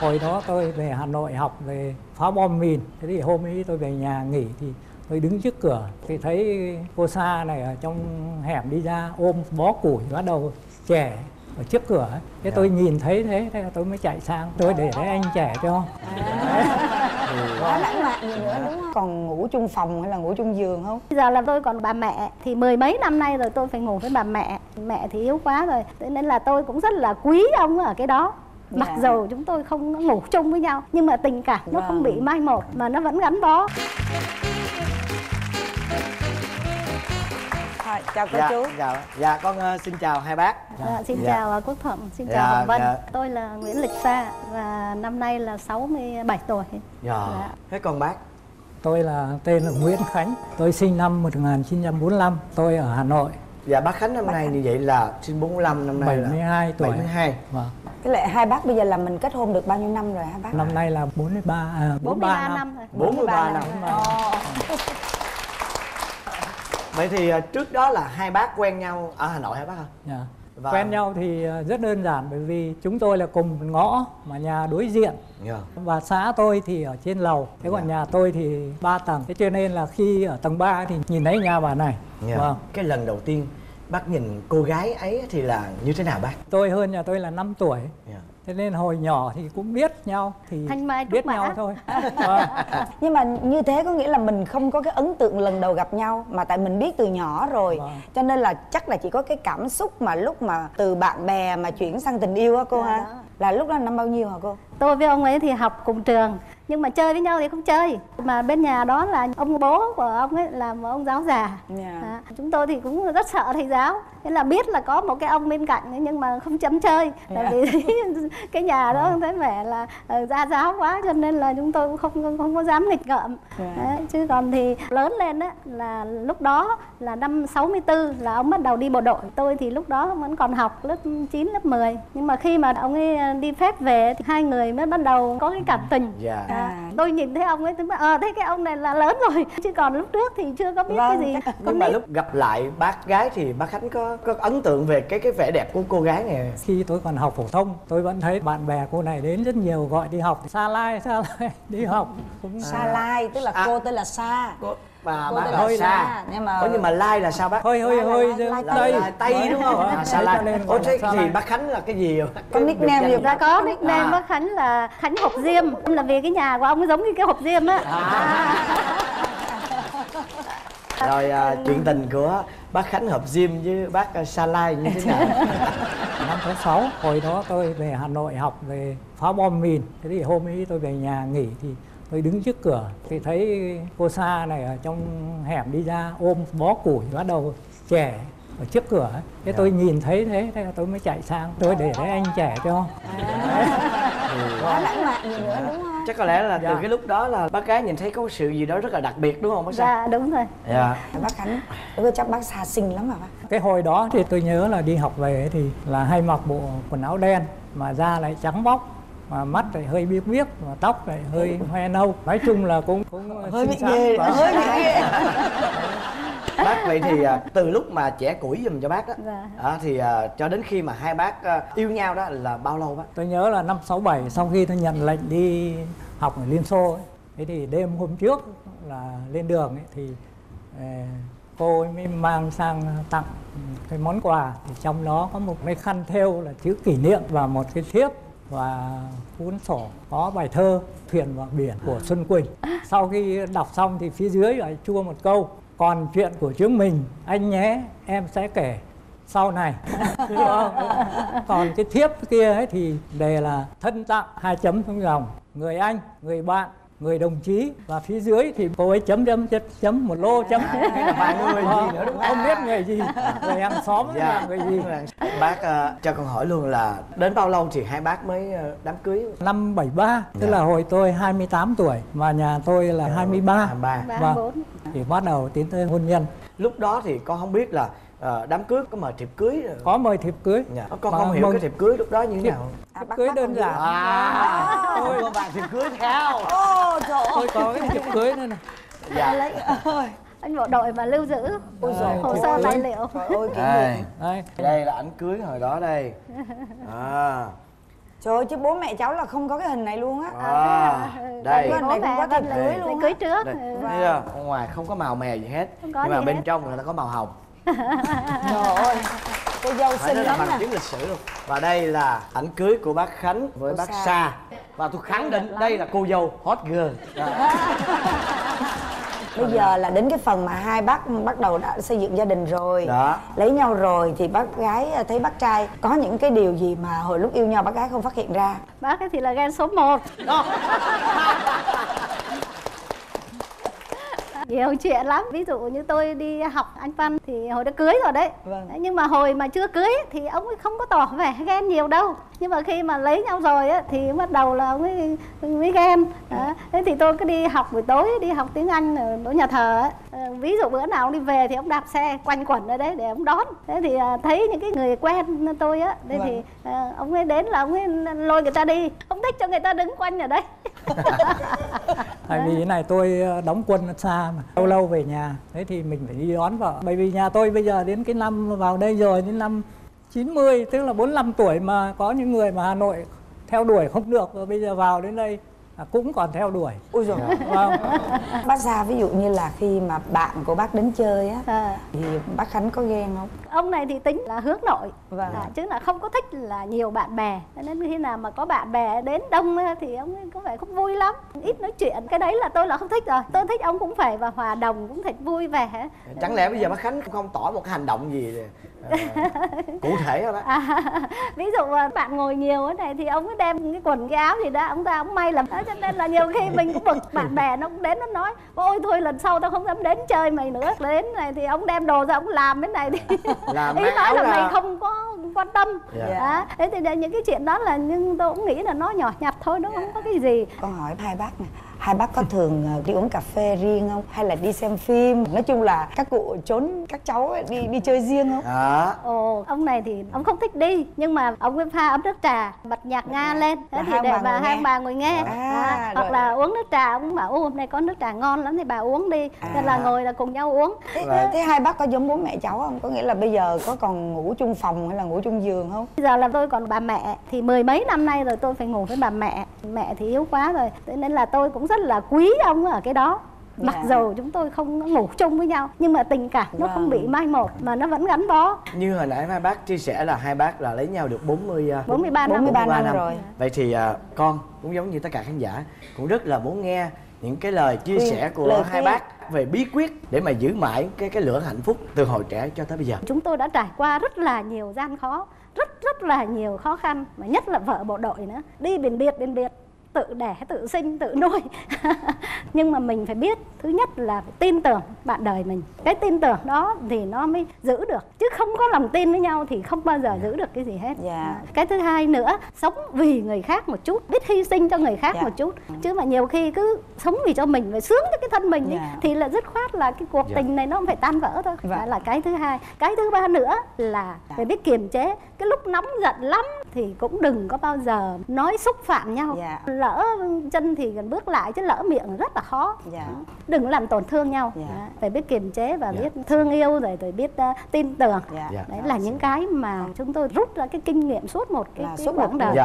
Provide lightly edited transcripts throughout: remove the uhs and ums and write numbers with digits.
Hồi đó tôi về Hà Nội học về phá bom mìn. Thế thì hôm ấy tôi về nhà nghỉ thì tôi đứng trước cửa thì thấy cô Sa này ở trong hẻm đi ra ôm bó củi bắt đầu chẻ ở trước cửa. Thế tôi nhìn thấy thế, thế là tôi mới chạy sang, tôi để đấy anh chẻ cho. Quá lãng mạn gì nữa đúng không? Còn ngủ chung phòng hay là ngủ chung giường không? Bây giờ là tôi còn bà mẹ, thì mười mấy năm nay rồi tôi phải ngủ với bà mẹ. Mẹ thì yếu quá rồi, thế nên là tôi cũng rất là quý ông ở cái đó. Mặc dù chúng tôi không ngủ chung với nhau, nhưng mà tình cảm nó không bị mai một mà nó vẫn gắn bó. Chào cô chú. Chào. Dạ, con xin chào hai bác. Dạ, xin chào Quốc Thuận, xin chào Hồng Vân. Tôi là Nguyễn Lịch Sa và năm nay là 67 tuổi. Dạ. Thế còn bác? Tôi là tên là Nguyễn Khánh. Tôi sinh năm 1945, tôi ở Hà Nội. Dạ, bác Khánh năm nay như vậy là sinh 45, năm nay 72 tuổi. 72. Vâng. Cái lệ hai bác bây giờ là mình kết hôn được bao nhiêu năm rồi hả bác? Năm nay là 43 năm rồi. 43 năm. Vậy thì trước đó là hai bác quen nhau ở Hà Nội hả bác hả? Dạ. Và... quen nhau thì rất đơn giản bởi vì chúng tôi là cùng ngõ mà nhà đối diện. Và xã tôi thì ở trên lầu, thế còn nhà tôi thì 3 tầng. Thế cho nên là khi ở tầng 3 thì nhìn thấy nhà bà này. Cái lần đầu tiên bác nhìn cô gái ấy thì là như thế nào bác? Tôi hơn nhà tôi là 5 tuổi. Thế nên hồi nhỏ thì cũng biết nhau, thì biết nhau thôi. Nhưng mà như thế có nghĩa là mình không có cái ấn tượng lần đầu gặp nhau, mà tại mình biết từ nhỏ rồi. Cho nên là chắc là chỉ có cái cảm xúc mà lúc mà từ bạn bè mà chuyển sang tình yêu á cô ha. Là lúc đó năm bao nhiêu hả cô? Tôi với ông ấy thì học cùng trường, nhưng mà chơi với nhau thì không chơi. Mà bên nhà đó là ông bố của ông ấy là một ông giáo già. Chúng tôi thì cũng rất sợ thầy giáo. Thế là biết là có một cái ông bên cạnh ấy, nhưng mà không chấm chơi. Tại vì cái nhà đó thấy vẻ là gia giáo quá, cho nên là chúng tôi cũng không có dám nghịch ngợm. Chứ còn thì lớn lên á, là lúc đó là năm 64 là ông bắt đầu đi bộ đội. Tôi thì lúc đó vẫn còn học lớp 9, lớp 10. Nhưng mà khi mà ông ấy đi phép về thì hai người mới bắt đầu có cái cảm tình. Tôi nhìn thấy ông ấy tôi mới thấy cái ông này là lớn rồi, chứ còn lúc trước thì chưa có biết cái gì. Nhưng mà lúc gặp lại bác gái thì bác Khánh có ấn tượng về cái vẻ đẹp của cô gái này? Khi tôi còn học phổ thông tôi vẫn thấy bạn bè cô này đến rất nhiều, gọi đi học Sa Lai đi học. Sa Lai tức là cô tên là Sa, cô tên là Sa, nhưng mà Lai là sao bác? Hơi Tây đúng không? Sa Lai. Ủa thế thì bác Khánh là cái gì vậy? Có nickname gì ra? Có nickname bác Khánh là Khánh Hộp Diêm, là vì cái nhà của ông ấy giống như cái hộp diêm á. Rồi chuyện tình của bác Khánh Hộp Diêm với bác Sa Lai như thế nào? Năm 1986, hồi đó tôi về Hà Nội học về phá bom mìn. Thế thì hôm ấy tôi về nhà nghỉ thì tôi đứng trước cửa thì thấy cô Sa này ở trong hẻm đi ra ôm bó củi bắt đầu chẻ ở trước cửa. Thế tôi nhìn thấy thế, thế là tôi mới chạy sang, tôi để đấy anh chẻ cho. Quá lãng mạn gì nữa đúng không? Chắc có lẽ là từ cái lúc đó là bác gái nhìn thấy có sự gì đó rất là đặc biệt đúng không bác Sa? Dạ đúng rồi. Bác Khánh, chắc bác Sa xinh lắm hả bác? Cái hồi đó thì tôi nhớ là đi học về thì là hay mặc bộ quần áo đen mà da lại trắng bóc, mà mắt lại hơi biếc biếc, mà tóc lại hơi hoe nâu. Nói chung là cũng hơi bị ghê. Bác vậy thì từ lúc mà chẻ củi giùm cho bác đó thì cho đến khi mà hai bác yêu nhau đó là bao lâu bác? Tôi nhớ là năm 67, sau khi tôi nhận lệnh đi học ở Liên Xô ấy, thế thì đêm hôm trước là lên đường ấy, thì cô mới mang sang tặng cái món quà, thì trong đó có một cái khăn thêu là chữ kỷ niệm và một cái thiếp và cuốn sổ có bài thơ Thuyền và Biển của Xuân Quỳnh. Sau khi đọc xong thì phía dưới lại chua một câu: còn chuyện của chúng mình, anh nhé, em sẽ kể sau này. Còn cái thiếp kia ấy thì đề là thân tặng hai chấm xuống dòng, người anh, người bạn, người đồng chí, và phía dưới thì cô ấy chấm chấm chấm chấm một lô chấm người gì nữa đúng không? Không biết người gì, người hàng xóm là người gì. Bác cho con hỏi luôn là đến bao lâu thì hai bác mới đám cưới? Năm 73, tức là hồi tôi 28 tuổi mà nhà tôi là 23 và thì bắt đầu tiến tới hôn nhân. Lúc đó thì con không biết là đám cưới có mời thiệp cưới rồi. Có mời thiệp cưới. Con không hiểu cái thiệp cưới lúc đó như thế nào. Thiệp cưới đơn giản. Tôi có bạn thiệp cưới theo. Tôi có cái thiệp cưới nữa nè. Anh bộ đội mà lưu giữ hồ sơ tài liệu. Đây là ảnh cưới hồi đó đây. Trời ơi, chứ bố mẹ cháu là không có cái hình này luôn á. Đây, bố mẹ có thiệp cưới luôn, cưới trước. Ở ngoài không có màu mè gì hết, nhưng mà bên trong người ta có màu hồng. Trời ơi, cô dâu xinh lắm nè, bằng chứng lịch sử luôn. Và đây là ảnh cưới của bác Khánh với bác Sa. Và tôi khẳng định đây là cô dâu hot girl. Bây giờ là đến cái phần mà hai bác bắt đầu đã xây dựng gia đình rồi đó. Lấy nhau rồi thì bác gái thấy bác trai có những cái điều gì mà hồi lúc yêu nhau bác gái không phát hiện ra? Bác ấy thì là gan số 1. Nhiều chuyện lắm. Ví dụ như tôi đi học anh Văn thì hồi đã cưới rồi đấy. Vâng. Nhưng mà hồi mà chưa cưới thì ông ấy không có tỏ vẻ ghen nhiều đâu. Nhưng mà khi mà lấy nhau rồi ấy, thì bắt đầu là ông ấy mới ghen. Thế thì tôi cứ đi học buổi tối, đi học tiếng Anh ở nhà thờ ấy. Ví dụ bữa nào ông đi về thì ông đạp xe quanh quẩn ở đấy để ông đón. Thế thì thấy những cái người quen tôi á, thế thì ông ấy đến là ông ấy lôi người ta đi. Ông thích cho người ta đứng quanh ở đấy. Tại vì thế này, tôi đóng quân xa mà, lâu lâu về nhà, thế thì mình phải đi đón vợ. Bởi vì nhà tôi bây giờ đến cái năm vào đây rồi, đến năm 90, tức là 45 tuổi mà có những người mà Hà Nội theo đuổi không được, rồi bây giờ vào đến đây cũng còn theo đuổi. Ôi giời. Bác Sa, ví dụ như là khi mà bạn của bác đến chơi á, thì bác Khánh có ghen không? Ông này thì tính là hướng nội, chứ là không có thích là nhiều bạn bè. Nên khi nào mà có bạn bè đến đông thì ông có vẻ không vui lắm, ít nói chuyện. Cái đấy là tôi là không thích rồi. Tôi thích ông cũng phải và hòa đồng, cũng phải vui vẻ. Chẳng lẽ bây giờ bác Khánh không tỏ một hành động gì để... cụ thể hả bác? Ví dụ mà bạn ngồi nhiều ở này thì ông cứ đem cái quần cái áo gì đó ông ta ông may làm, cho nên là nhiều khi mình cũng bực. Bạn bè nó cũng đến nó nói ôi thôi lần sau tao không dám đến chơi mày nữa. Đến này thì ông đem đồ ra ông làm cái này thì làm ý nói là mày không có quan tâm. Thế thì những cái chuyện đó là, nhưng tôi cũng nghĩ là nó nhỏ nhặt thôi, nó không có cái gì. Con hỏi hai bác nè, hai bác có thường đi uống cà phê riêng không? Hay là đi xem phim? Nói chung là các cụ trốn các cháu đi chơi riêng không? Ồ, ông này thì ông không thích đi, nhưng mà ông ấy pha ấm nước trà, bật nhạc Nga lên, thế thì để bà hai bà ngồi nghe. Hoặc là uống nước trà, ông bảo ô hôm nay có nước trà ngon lắm thì bà uống đi, nên là ngồi là cùng nhau uống. Thế hai bác có giống bố mẹ cháu không? Có nghĩa là bây giờ có còn ngủ chung phòng hay là ngủ chung giường không? Bây giờ là tôi còn bà mẹ, thì mười mấy năm nay rồi tôi phải ngủ với bà mẹ. Mẹ thì yếu quá rồi, nên là tôi cũng rất là quý ông ở cái đó. Mặc dù chúng tôi không ngủ chung với nhau, nhưng mà tình cảm nó không bị mai một, mà nó vẫn gắn bó. Như hồi nãy hai bác chia sẻ là hai bác là lấy nhau được 43 năm rồi. Vậy thì con cũng giống như tất cả khán giả, cũng rất là muốn nghe những cái lời chia sẻ của hai bác về bí quyết để mà giữ mãi cái lửa hạnh phúc từ hồi trẻ cho tới bây giờ. Chúng tôi đã trải qua rất là nhiều gian khó, rất là nhiều khó khăn, mà nhất là vợ bộ đội nữa, đi biển biệt tự đẻ, tự sinh, tự nuôi. Nhưng mà mình phải biết, thứ nhất là phải tin tưởng bạn đời mình. Cái tin tưởng đó thì nó mới giữ được, chứ không có lòng tin với nhau thì không bao giờ giữ được cái gì hết. Cái thứ hai nữa, sống vì người khác một chút, biết hy sinh cho người khác một chút. Chứ mà nhiều khi cứ sống vì cho mình, phải sướng cho cái thân mình thì là dứt khoát là cái cuộc tình này nó không phải tan vỡ thôi. Đó là cái thứ hai. Cái thứ ba nữa là phải biết kiềm chế. Cái lúc nóng giận lắm thì cũng đừng có bao giờ nói xúc phạm nhau. Lỡ chân thì gần bước lại, chứ lỡ miệng rất là khó. Đừng làm tổn thương nhau. Phải biết kiềm chế và biết thương yêu, rồi biết tin tưởng. Đấy là những cái mà chúng tôi rút ra cái kinh nghiệm suốt một cái quãng đời.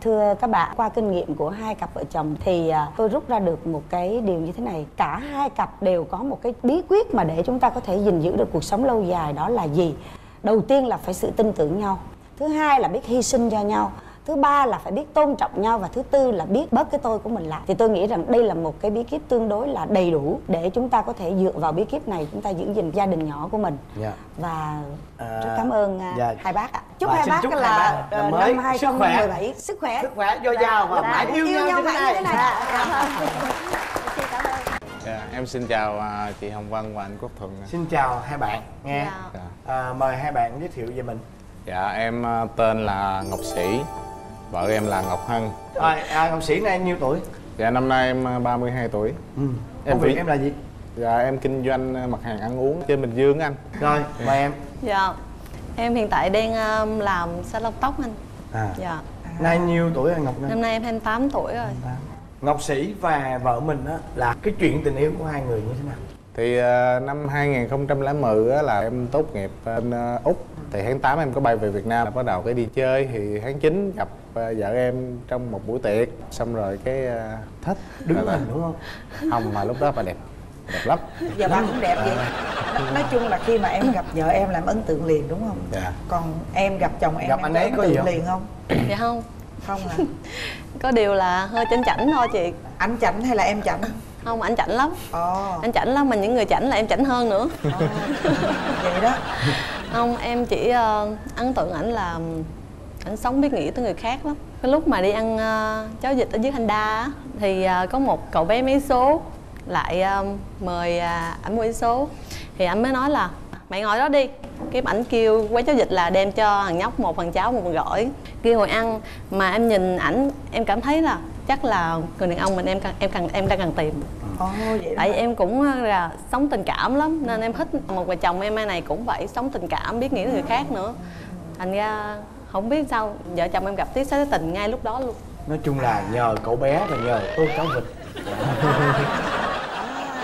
Thưa các bạn, qua kinh nghiệm của hai cặp vợ chồng thì tôi rút ra được một cái điều như thế này. Cả hai cặp đều có một cái bí quyết mà để chúng ta có thể gìn giữ được cuộc sống lâu dài, đó là gì? Đầu tiên là phải sự tin tưởng nhau. Thứ hai là biết hy sinh cho nhau. Thứ ba là phải biết tôn trọng nhau. Và thứ tư là biết bớt cái tôi của mình lại. Thì tôi nghĩ rằng đây là một cái bí kíp tương đối là đầy đủ để chúng ta có thể dựa vào bí kíp này chúng ta giữ gìn gia đình nhỏ của mình. Và rất cảm ơn hai bác ạ. Chúc hai bác là năm 2017 sức khỏe dồi dào và mãi yêu nhau như thế này. Em xin chào chị Hồng Vân và anh Quốc Thuận. Xin chào hai bạn nghe. Mời hai bạn giới thiệu về mình. Dạ, em tên là Ngọc Sĩ, vợ em là Ngọc Hân. Ngọc Sĩ nay nhiêu tuổi? Dạ, năm nay em 32 tuổi. Công việc em là gì? Dạ, em kinh doanh mặt hàng ăn uống trên Bình Dương anh. Rồi, mời em. Dạ, em hiện tại đang làm salon tóc anh. Dạ. Nay nhiêu tuổi anh Ngọc? Năm nay em 28 tuổi rồi. Ngọc Sĩ và vợ mình á, là cái chuyện tình yêu của hai người như thế nào? Thì năm 2010 á, là em tốt nghiệp bên Úc. Thì tháng 8 em có bay về Việt Nam, bắt đầu cái đi chơi. Thì tháng 9 gặp vợ em trong một buổi tiệc. Xong rồi cái thích đứng hình là... đúng không? Không, mà lúc đó bà đẹp, đẹp lắm. Dạ bà cũng đẹp vậy. Nói chung là khi mà em gặp vợ em làm ấn tượng liền đúng không? Dạ. Còn em gặp chồng em, gặp em anh ấy có ấn tượng liền không? Dạ không. Không hả? Có điều là hơi chảnh chảnh thôi chị. Anh chảnh hay là em chảnh? Không, anh chảnh lắm. Anh chảnh lắm, mà những người chảnh là em chảnh hơn nữa. Vậy đó. Không, em chỉ ấn tượng ảnh là ảnh sống biết nghĩ tới người khác lắm. Cái lúc mà đi ăn cháo vịt ở dưới Honda thì có một cậu bé mấy số lại mời ảnh mua vé số. Thì ảnh mới nói là mày ngồi đó đi. Cái ảnh kêu quán cháo vịt là đem cho thằng nhóc một phần cháo, một phần gỏi. Khi hồi ăn mà em nhìn ảnh, em cảm thấy là chắc là người đàn ông mình em đang cần tìm. Vậy tại vì em cũng là sống tình cảm lắm nên em thích. Một vợ chồng em mai này cũng vậy, sống tình cảm, biết nghĩ đến người khác nữa. Thành ra không biết sao vợ chồng em gặp tiếp xúc tình ngay lúc đó luôn. Nói chung là nhờ cậu bé và nhờ tô cháo vịt.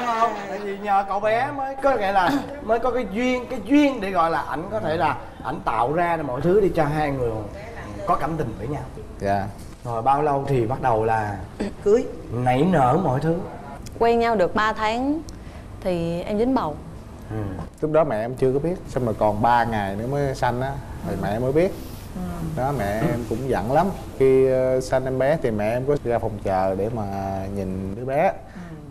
Không, tại vì nhờ cậu bé mới có nghĩa là mới có cái duyên để gọi là ảnh có thể là ảnh tạo ra mọi thứ đi cho hai người có cảm tình với nhau. Dạ. Rồi bao lâu thì bắt đầu là cưới, nảy nở mọi thứ? Quen nhau được 3 tháng thì em dính bầu. Lúc đó mẹ em chưa có biết, xong rồi còn 3 ngày nữa mới sanh á, rồi mẹ em mới biết. Đó, mẹ em cũng giận lắm. Khi sanh em bé thì mẹ em có ra phòng chờ để mà nhìn đứa bé,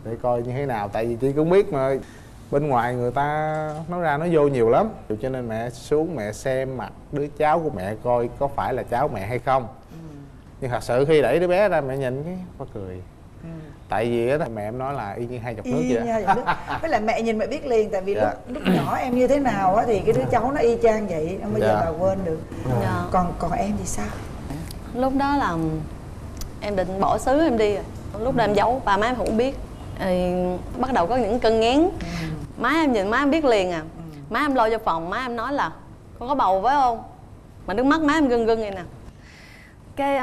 để coi như thế nào. Tại vì chị cũng biết mà, bên ngoài người ta nói ra nói vô nhiều lắm. Cho nên mẹ xuống mẹ xem mặt đứa cháu của mẹ coi có phải là cháu mẹ hay không. Nhưng thật sự khi đẩy đứa bé ra mẹ nhìn cái có cười. Tại vì á mẹ em nói là y như hai giọt nước vậy đó. Với lại mẹ nhìn mẹ biết liền, tại vì lúc nhỏ em như thế nào á thì cái đứa cháu nó y chang vậy, không bao giờ bà quên được. Còn em thì sao? Lúc đó là em định bỏ xứ em đi rồi. Lúc đó em giấu, bà má em không biết. Bắt đầu có những cơn ngén. Má em nhìn má em biết liền à. Má em lo cho phòng, má em nói là con có bầu phải không? Mà nước mắt má em gưng gưng này nè. Cái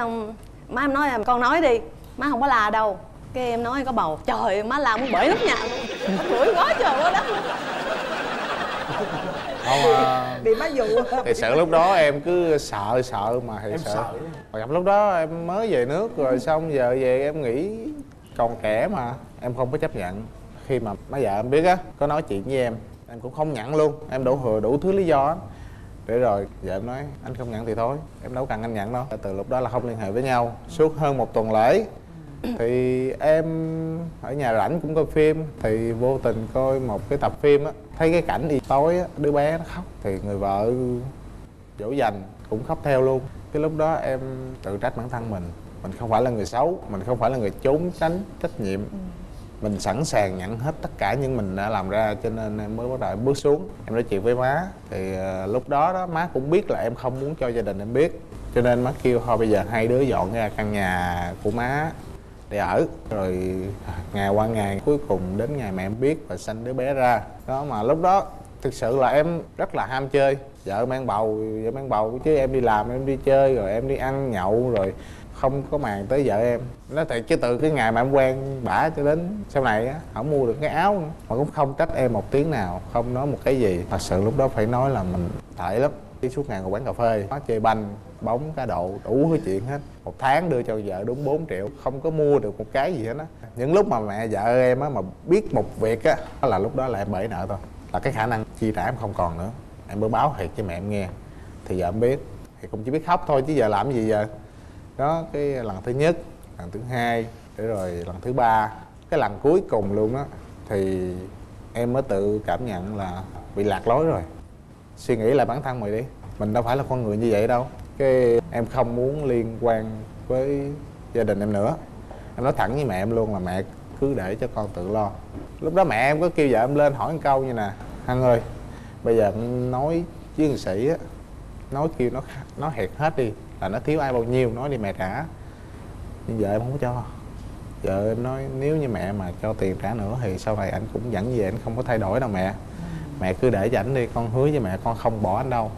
má em nói là con nói đi, má không có la đâu. Cái em nói có bầu, trời ơi, má la muốn bể nóc nhà luôn, đuổi quá trời quá đất. Không, bị má dụ. Thì sợ lúc đó em cứ sợ mà thì sợ. Mà gặp lúc đó em mới về nước rồi xong giờ về em nghĩ còn trẻ mà em không có chấp nhận. Khi mà má vợ em biết á, có nói chuyện với em cũng không nhận luôn. Em đổ thừa đủ thứ lý do á. Để rồi vợ em nói anh không nhận thì thôi, em đâu cần anh nhận đâu. Từ lúc đó là không liên hệ với nhau suốt hơn một tuần lễ. Thì em ở nhà rảnh cũng coi phim, thì vô tình coi một cái tập phim á, thấy cái cảnh đi tối á, đứa bé nó khóc thì người vợ dỗ dành cũng khóc theo luôn. Cái lúc đó em tự trách bản thân mình, mình không phải là người xấu, mình không phải là người trốn tránh trách nhiệm. Mình sẵn sàng nhận hết tất cả những mình đã làm ra, cho nên em mới bắt đầu em bước xuống. Em nói chuyện với má thì lúc đó đó má cũng biết là em không muốn cho gia đình em biết, cho nên má kêu thôi bây giờ hai đứa dọn ra căn nhà của má để ở. Rồi ngày qua ngày cuối cùng đến ngày mẹ em biết và sanh đứa bé ra. Đó mà lúc đó thực sự là em rất là ham chơi. Vợ mang bầu chứ em đi làm, em đi chơi rồi em đi ăn nhậu rồi không có màng tới vợ em. Nói thiệt chứ từ cái ngày mà em quen bả cho đến sau này á, không mua được cái áo nữa. Mà cũng không trách em một tiếng nào, không nói một cái gì. Thật sự lúc đó phải nói là mình tệ lắm. Đi suốt ngày ngồi quán cà phê, nó chơi banh, bóng, cá độ, đủ cái chuyện hết. Một tháng đưa cho vợ đúng 4 triệu, không có mua được một cái gì hết á. Những lúc mà mẹ vợ em á mà biết một việc á, đó là lúc đó là em bể nợ thôi. Là cái khả năng chi trả em không còn nữa. Em mới báo thiệt cho mẹ em nghe. Thì vợ em biết, thì cũng chỉ biết khóc thôi chứ giờ làm gì giờ. Đó, cái lần thứ nhất, lần thứ hai, để rồi lần thứ ba, cái lần cuối cùng luôn đó thì em mới tự cảm nhận là bị lạc lối rồi. Suy nghĩ lại bản thân mình đi, mình đâu phải là con người như vậy đâu. Cái em không muốn liên quan với gia đình em nữa. Em nói thẳng với mẹ em luôn là mẹ cứ để cho con tự lo. Lúc đó mẹ em có kêu vợ em lên hỏi một câu như nè: Hân ơi, bây giờ nói với người sĩ á, nói kêu nó hẹt hết đi, là nó thiếu ai bao nhiêu nói đi mẹ trả. Nhưng vợ em không có cho. Vợ em nói nếu như mẹ mà cho tiền trả nữa thì sau này anh cũng dẫn về, anh không có thay đổi đâu mẹ. Mẹ cứ để cho ảnh đi, con hứa với mẹ con không bỏ anh đâu.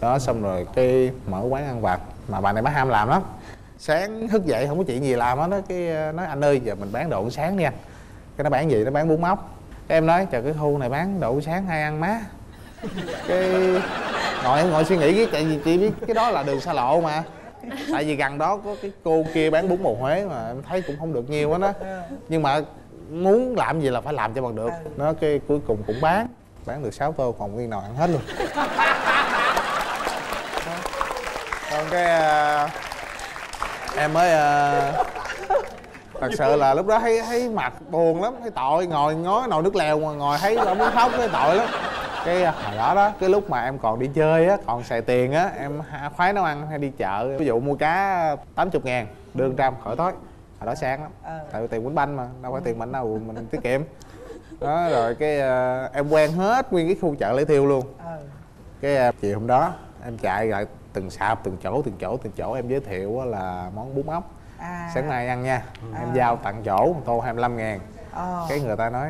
Đó, xong rồi cái mở quán ăn vặt. Mà bà này bà ham làm lắm. Sáng thức dậy không có chuyện gì làm á, nói anh ơi giờ mình bán đồ ăn sáng đi anh. Cái nó bán gì? Nó bán bún móc. Cái em nói trời, cái khu này bán đậu sáng hay ăn má. Cái ngồi suy nghĩ, tại vì chị biết cái đó là đường xa lộ mà, tại vì gần đó có cái cô kia bán bún bò Huế mà em thấy cũng không được nhiều quá đó, nhưng mà muốn làm gì là phải làm cho bằng được. Nó cái cuối cùng cũng bán được 6 tô, còn nguyên nồi ăn hết luôn. Còn cái em mới thật sự là lúc đó thấy mặt buồn lắm, thấy tội, ngồi ngó nồi nước lèo mà ngồi thấy là muốn khóc, thấy tội lắm. Cái hồi đó đó, cái lúc mà em còn đi chơi á, còn xài tiền á, em khoái nấu ăn hay đi chợ, ví dụ mua cá 80.000 đưa 100 khỏi tối. Hồi đó sang lắm, tại vì tiền quýnh banh mà, đâu phải tiền mạnh đâu, mình tiết kiệm đó. Rồi cái em quen hết nguyên cái khu chợ Lễ Thiêu luôn. Cái chiều hôm đó em chạy lại từng sạp, từng chỗ em giới thiệu là món bún ốc sáng nay ăn nha, em giao tặng chỗ tô 25.000. Cái người ta nói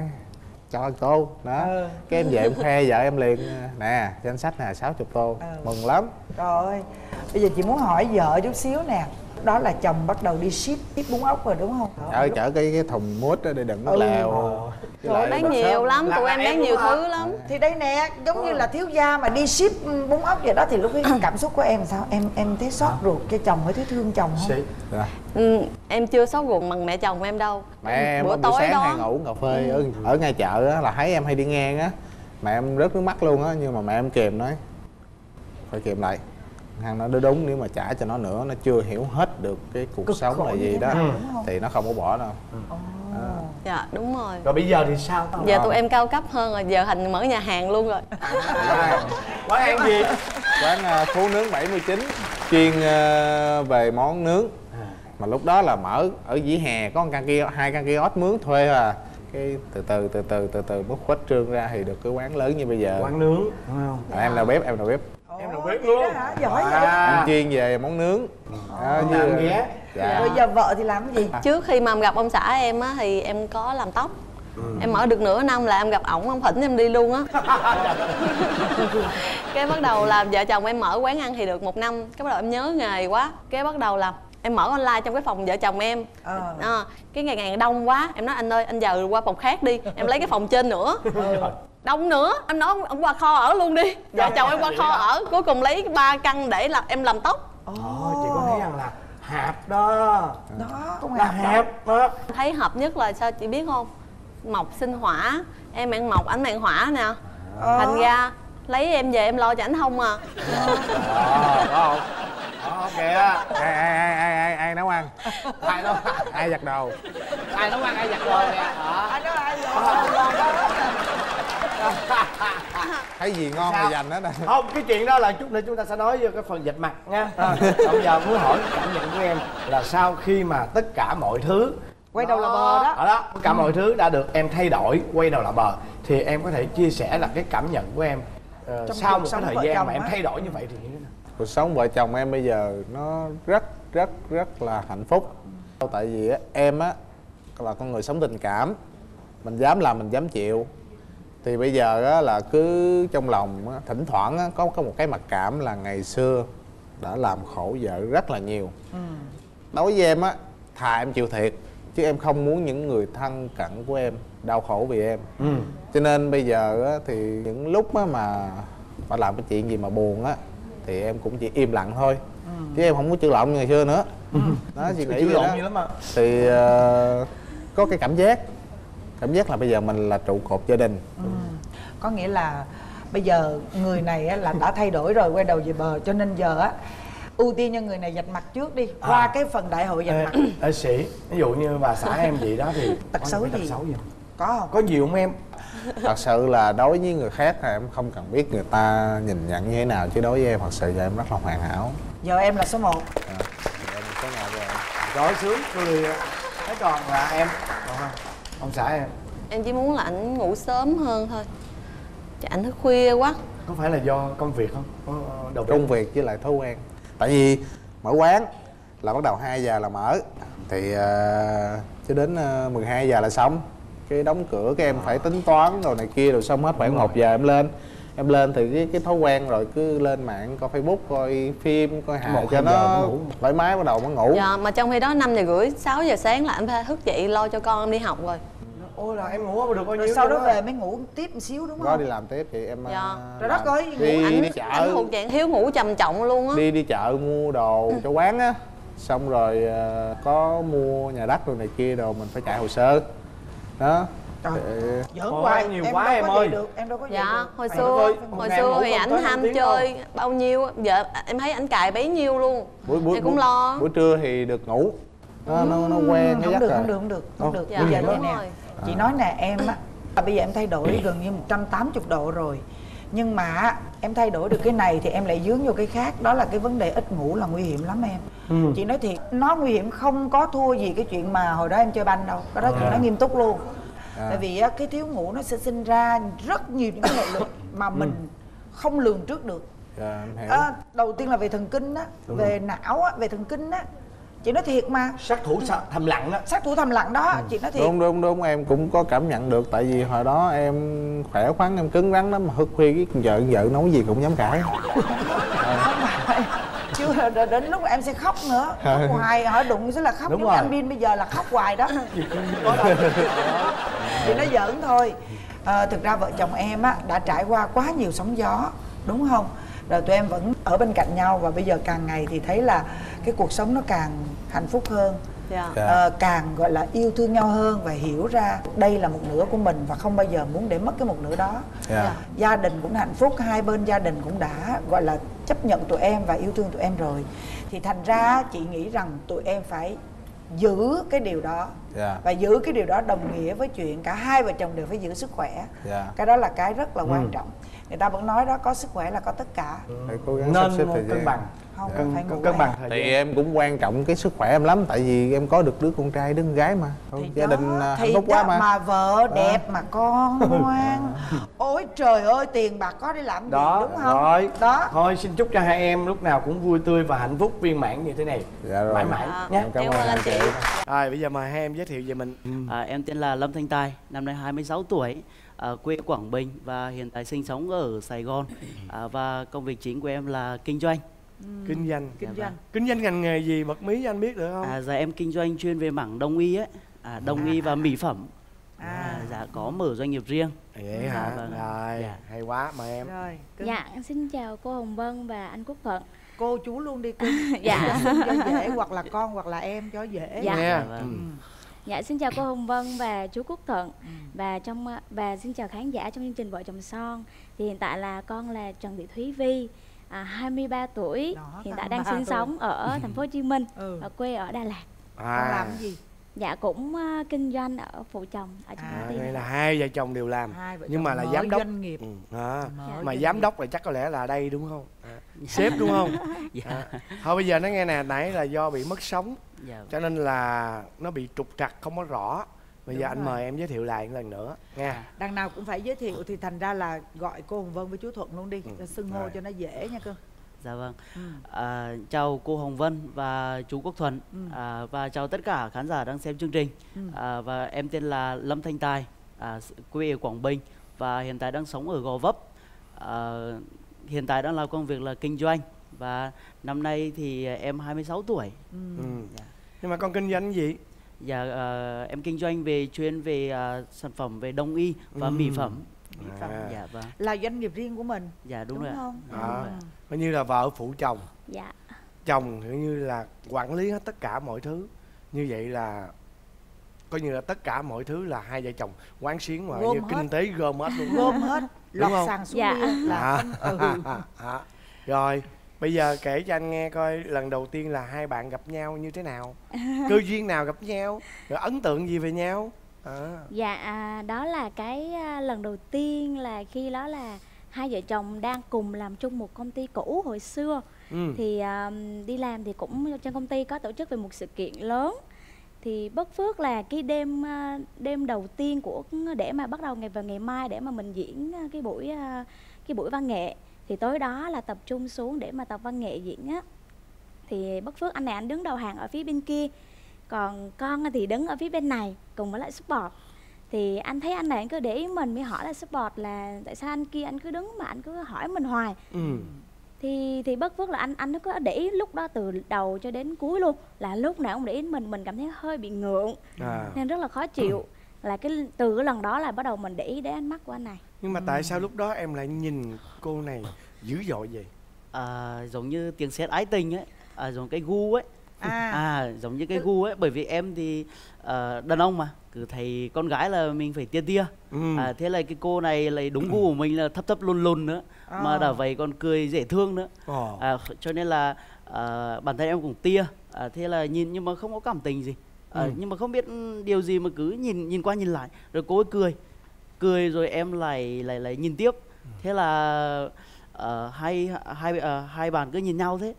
cho tô đó. Cái em về em khoe vợ em liền, nè danh sách nè, 60 tô. Mừng lắm. Trời ơi, bây giờ chị muốn hỏi vợ chút xíu nè, đó là chồng bắt đầu đi ship bún ốc rồi đúng không? Trời ơi, chở cái thùng mút đó để đựng nước lèo. Trời, bán nhiều lắm, tụi em bán nhiều thứ lắm. Thì đây nè, giống như là thiếu gia mà đi ship bún ốc vậy đó, thì lúc ấy cảm xúc của em sao? Em thấy xót ruột cho chồng, mới thấy thương chồng không? Em chưa xót ruột bằng mẹ chồng em đâu. Mẹ em buổi sáng đó hay ngủ cà phê ở ngay chợ á, là thấy em hay đi ngang á, mẹ em rớt nước mắt luôn á, nhưng mà mẹ em kìm, nói phải kìm lại. Thằng nó đúng, nếu mà trả cho nó nữa, nó chưa hiểu hết được cái cuộc sống là gì đó, thì nó không có bỏ đâu. Dạ đúng rồi. Rồi bây giờ thì sao? Giờ tụi em cao cấp hơn rồi, giờ thành mở nhà hàng luôn rồi. Quán ăn gì? Quán Phố Nướng 79, chuyên về món nướng. Mà lúc đó là mở ở Dĩ Hè, có một căn kia, 2 căn kiosk mướn thuê à. Cái từ từ bớt khuếch trương ra thì được cái quán lớn như bây giờ. Quán nướng đúng không? Em đầu bếp. Em đầu bếp luôn. Giỏi vậy. Em chuyên về món nướng. Làm ghé. Rồi giờ vợ thì làm cái gì? Trước khi mà em gặp ông xã em á thì em có làm tóc. Em ở được nửa năm là em gặp ổng phỉnh em đi luôn á. Cái bắt đầu là vợ chồng em mở quán ăn thì được 1 năm, cái bắt đầu em nhớ nghề quá, cái bắt đầu là em mở online trong cái phòng vợ chồng em. Cái ngày đông quá, em nói anh ơi anh giờ qua phòng khác đi, em lấy cái phòng trên nữa. Đông nữa, em nói ông qua kho ở luôn đi. Vợ chồng em qua kho ở, cuối cùng lấy 3 căn để là em làm tóc. Chị có thấy rằng là hạp đó, là hạp đó. Thấy hợp nhất là sao chị biết không? Mộc sinh hỏa, em ăn mộc, ảnh ăn hỏa nè. Thành ra lấy em về em lo cho ảnh không à. Đó không kìa. Ai nấu ăn, ai nấu, ai giặt đồ, ai nấu ăn, ai giặt đồ nè. Ai nấu ăn, ai giặt đồ. Thấy gì ngon thì dành hết nè. Không, cái chuyện đó là chút nữa chúng ta sẽ nói vô cái phần dịch mặt nha. Bây giờ muốn hỏi cảm nhận của em là sau khi mà tất cả mọi thứ quay đầu là bờ đó, tất cả mọi thứ đã được em thay đổi, quay đầu là bờ, thì em có thể chia sẻ là cái cảm nhận của em sau một cái thời gian mà em thay đổi như vậy thì như thế nào? Cuộc sống vợ chồng em bây giờ nó rất là hạnh phúc. Tại vì em á là con người sống tình cảm, mình dám làm mình dám chịu. Thì bây giờ á, là cứ trong lòng á, thỉnh thoảng á, có một cái mặc cảm là ngày xưa đã làm khổ vợ rất là nhiều. Đối với em á, thà em chịu thiệt, chứ em không muốn những người thân cận của em đau khổ vì em. Cho nên bây giờ á, thì những lúc á, mà phải làm cái chuyện gì mà buồn á, thì em cũng chỉ im lặng thôi, chứ em không có chửi lộn như ngày xưa nữa. Đó, chị nghĩ vậy đó. Lắm thì có cái cảm giác là bây giờ mình là trụ cột gia đình. Có nghĩa là bây giờ người này là đã thay đổi rồi, quay đầu về bờ, cho nên giờ á ưu tiên cho người này vạch mặt trước đi, qua cái phần đại hội vạch mặt. Sĩ, ví dụ như bà xã em vậy đó thì tật xấu gì? Có không? Có nhiều không em? Thật sự là đối với người khác thì em không cần biết người ta nhìn nhận như thế nào, chứ đối với em thật sự giờ em rất là hoàn hảo. Giờ em là số 1. Em là số 1 rồi. Rối sướng cười thấy còn là em. Ông xã em chỉ muốn là ảnh ngủ sớm hơn thôi, chứ ảnh thức khuya quá. Có phải là do công việc không? Công việc với lại thói quen. Tại vì mở quán là bắt đầu 2 giờ là mở, thì cho đến 12 giờ là xong. Cái đóng cửa cái em phải tính toán rồi này kia, rồi xong hết khoảng 1 giờ em lên. Em lên thì cái thói quen rồi, cứ lên mạng coi Facebook, coi phim, coi hài cho nó thoải mái, bắt đầu mới ngủ. Dạ, mà trong khi đó 5 giờ rưỡi, 6 giờ sáng là em phải thức dậy lo cho con em đi học rồi. Ôi là em ngủ không được bao nhiêu. Rồi sau đó về mới ngủ tiếp một xíu đúng không? Đó đi làm tiếp thì em dạ. Rồi đất ơi, ngủ ảnh đi chợ. Ảnh hồn trạng thiếu ngủ trầm trọng luôn á. Đi chợ mua đồ cho quán á. Xong rồi có mua nhà đất rồi này kia đồ mình phải chạy hồ sơ. Đó. Giỡn hoài nhiều quá em ơi. Em đâu có gì. Dạ, hồi xưa thì ảnh ham chơi bao nhiêu, giờ em thấy ảnh cài bấy nhiêu luôn. Em cũng lo. Buổi trưa thì được ngủ. Nó quen cái giấc rồi. Không được. Bây giờ vậy nè. Chị nói nè em á, bây giờ em thay đổi gần như 180 độ rồi. Nhưng mà em thay đổi được cái này thì em lại dướng vô cái khác. Đó là cái vấn đề ít ngủ là nguy hiểm lắm em. Chị nói thiệt, nó nguy hiểm không có thua gì cái chuyện mà hồi đó em chơi banh đâu. Cái đó chị nói nghiêm túc luôn. Tại vì cái thiếu ngủ nó sẽ sinh ra rất nhiều những cái hệ lực mà mình không lường trước được. Đầu tiên là về thần kinh á, về não á, về thần kinh á. Chị nói thiệt mà. Sát thủ thầm lặng đó. Sát thủ thầm lặng đó, chị nói thiệt. Đúng, em cũng có cảm nhận được. Tại vì hồi đó em khỏe khoắn, em cứng rắn lắm. Mà hức khuya cái vợ nấu gì cũng dám cãi. Không phải. Chứ đến lúc em sẽ khóc nữa. Khóc hoài, hỏi đụng sẽ là khóc. Đúng. Nếu anh Bin bây giờ là khóc hoài đó. Chị nói giỡn thôi. Thực ra vợ chồng em á, đã trải qua quá nhiều sóng gió. Đúng không? Rồi tụi em vẫn ở bên cạnh nhau và bây giờ càng ngày thì thấy là cái cuộc sống nó càng hạnh phúc hơn, càng gọi là yêu thương nhau hơn và hiểu ra đây là một nửa của mình và không bao giờ muốn để mất cái một nửa đó. Gia đình cũng hạnh phúc, hai bên gia đình cũng đã gọi là chấp nhận tụi em và yêu thương tụi em rồi. Thì thành ra chị nghĩ rằng tụi em phải giữ cái điều đó. Và giữ cái điều đó đồng nghĩa với chuyện cả hai vợ chồng đều phải giữ sức khỏe. Cái đó là cái rất là quan trọng. Người ta vẫn nói đó, có sức khỏe là có tất cả. Phải cố gắng sắp xếp thời gian. Không, phải ngủ cân bằng. Thì em cũng quan trọng cái sức khỏe em lắm. Tại vì em có được đứa con trai, đứa con gái mà. Gia đình hạnh phúc quá mà. Mà vợ đẹp mà con ngoan. Ôi trời ơi, tiền bạc có để làm gì đúng không? Đó. Thôi xin chúc cho hai em lúc nào cũng vui tươi và hạnh phúc viên mãn như thế này. Mãi mãi nhé. Cảm ơn anh chị. Rồi bây giờ mời hai em giới thiệu về mình. Em tên là Lâm Thanh Tài, năm nay 26 tuổi. Quê Quảng Bình và hiện tại sinh sống ở Sài Gòn. Và công việc chính của em là kinh doanh. Kinh doanh ngành nghề gì bật mí cho anh biết được không? Dạ em kinh doanh chuyên về mảng đông y ấy. Đông y và mỹ phẩm. Dạ có mở doanh nghiệp riêng. Vậy hả? Rồi hay quá, mời em. Dạ em xin chào cô Hồng Vân và anh Quốc Thuận. Cô chú luôn đi cô. Dạ cho dễ, hoặc là con hoặc là em cho dễ. Dạ xin chào cô Hồng Vân và chú Quốc Thuận và xin chào khán giả trong chương trình Vợ Chồng Son. Thì hiện tại là con là Trần Thị Thúy Vi, 23 tuổi. Hiện tại đang sinh sống ở thành phố Hồ Chí Minh, ở quê ở Đà Lạt. Con làm gì? Dạ cũng kinh doanh ở phụ chồng ở trong công ty. Đây là hai vợ chồng đều làm. Nhưng mà là giám đốc doanh nghiệp. Mà giám đốc là chắc có lẽ là đây đúng không? Sếp đúng không? Thôi bây giờ nó nghe nè, nãy là do bị mất sóng cho nên là nó bị trục trặc không có rõ. Bây giờ anh mời em giới thiệu lại một lần nữa nha. Đằng nào cũng phải giới thiệu thì thành ra là gọi cô Hồng Vân với chú Thuận luôn đi, xưng hô cho nó dễ nha cưng. Dạ vâng. Chào cô Hồng Vân và chú Quốc Thuận, và chào tất cả khán giả đang xem chương trình. Và em tên là Lâm Thanh Tài, quê ở Quảng Bình và hiện tại đang sống ở Gò Vấp. Hiện tại đang làm công việc là kinh doanh và năm nay thì em 26 tuổi. Nhưng mà con kinh doanh gì? Dạ em kinh doanh về sản phẩm về đông y và mỹ phẩm. Dạ vâng. Là doanh nghiệp riêng của mình. Dạ đúng rồi. Không? Coi như là vợ phụ chồng. Dạ. Chồng coi như là quản lý hết tất cả mọi thứ. Như vậy là coi như là tất cả mọi thứ là hai vợ chồng quán xuyến mà như kinh tế gồm hết luôn. Gồm hết. Lọt sàn xuống đi là rồi. Bây giờ kể cho anh nghe coi lần đầu tiên là hai bạn gặp nhau như thế nào, cơ duyên nào gặp nhau, rồi ấn tượng gì về nhau. Dạ đó là cái lần đầu tiên là khi đó là hai vợ chồng đang cùng làm chung một công ty cũ hồi xưa. Thì đi làm thì cũng trong công ty có tổ chức về một sự kiện lớn. Thì bất phước là cái đêm đầu tiên để mà bắt đầu ngày mai để mà mình diễn cái buổi văn nghệ. Thì tối đó là tập trung xuống để mà tập văn nghệ diễn á. Thì bất phước anh này anh đứng đầu hàng ở phía bên kia, còn con thì đứng ở phía bên này cùng với lại support. Thì anh thấy anh này anh cứ để ý mình, mới hỏi là support là tại sao anh kia anh cứ đứng mà anh cứ hỏi mình hoài. Thì bất phước là anh cứ để ý lúc đó từ đầu cho đến cuối luôn. Là lúc nào cũng để ý mình cảm thấy hơi bị ngượng nên rất là khó chịu. là từ cái lần đó là bắt đầu mình để ý đến ánh mắt của anh này. Nhưng mà tại sao lúc đó em lại nhìn cô này dữ dội vậy? Giống như tiếng sét ái tình ấy, giống cái gu ấy. Giống như cái gu ấy, bởi vì em thì đàn ông mà cứ thấy con gái là mình phải tia tia. Thế là cái cô này lại đúng gu của mình là thấp thấp lùn lùn nữa, mà đã vậy còn cười dễ thương nữa. Cho nên là bản thân em cũng tia, thế là nhìn nhưng mà không có cảm tình gì. Nhưng mà không biết điều gì mà cứ nhìn qua nhìn lại, rồi cô ấy cười rồi em lại nhìn tiếp. Thế là hai bạn cứ nhìn nhau thế.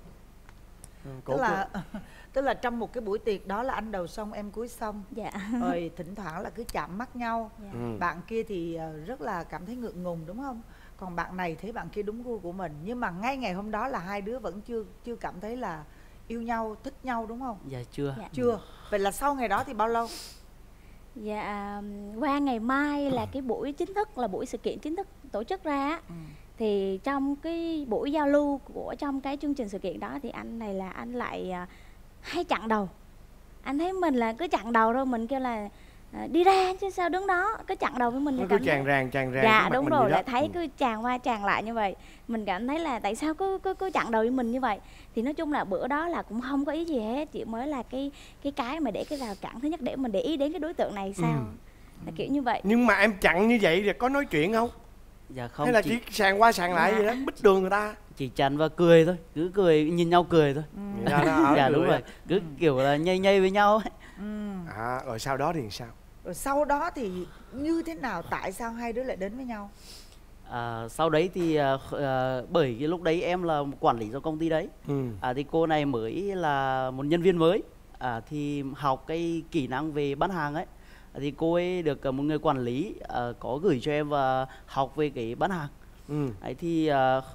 Tức là trong một cái buổi tiệc đó là anh đầu xong em cuối xong. Dạ. Rồi thỉnh thoảng là cứ chạm mắt nhau. Dạ. Bạn kia thì rất là cảm thấy ngượng ngùng đúng không? Còn bạn này thấy bạn kia đúng gu của mình. Nhưng mà ngay ngày hôm đó là hai đứa vẫn chưa cảm thấy là yêu nhau, thích nhau đúng không? Dạ chưa. Dạ. Chưa. Vậy là sau ngày đó thì bao lâu? Dạ qua ngày mai là cái buổi chính thức, là buổi sự kiện chính thức tổ chức ra. Thì trong cái buổi giao lưu của trong cái chương trình sự kiện đó thì anh này là anh lại hay chặn đầu. Anh thấy mình là cứ chặn đầu thôi, mình kêu là đi ra chứ sao đứng đó, cứ chặn đầu với mình. Nó cứ chàng ràng. Dạ đúng rồi, lại thấy cứ chàng qua chàng lại như vậy. Mình cảm thấy là tại sao cứ chặn đầu với mình như vậy. Thì nói chung là bữa đó là cũng không có ý gì hết, chỉ mới là cái mà để cái rào cản thứ nhất để mình để ý đến cái đối tượng này sao. Là kiểu như vậy. Nhưng mà em chặn như vậy thì có nói chuyện không? Dạ không. Hay là chỉ sàng qua sàng lại gì đó, bích đường người ta. Chỉ chặn và cười thôi, cứ cười, nhìn nhau cười thôi. Dạ đúng rồi, cứ kiểu là nhây nhây với nhau ấy. Rồi sau đó thì sao? Rồi sau đó thì như thế nào, tại sao hai đứa lại đến với nhau? Sau đấy thì bởi cái lúc đấy em là quản lý cho công ty đấy. Thì cô này mới là một nhân viên mới, thì học cái kỹ năng về bán hàng ấy. Thì cô ấy được một người quản lý có gửi cho em và học về cái bán hàng. Thì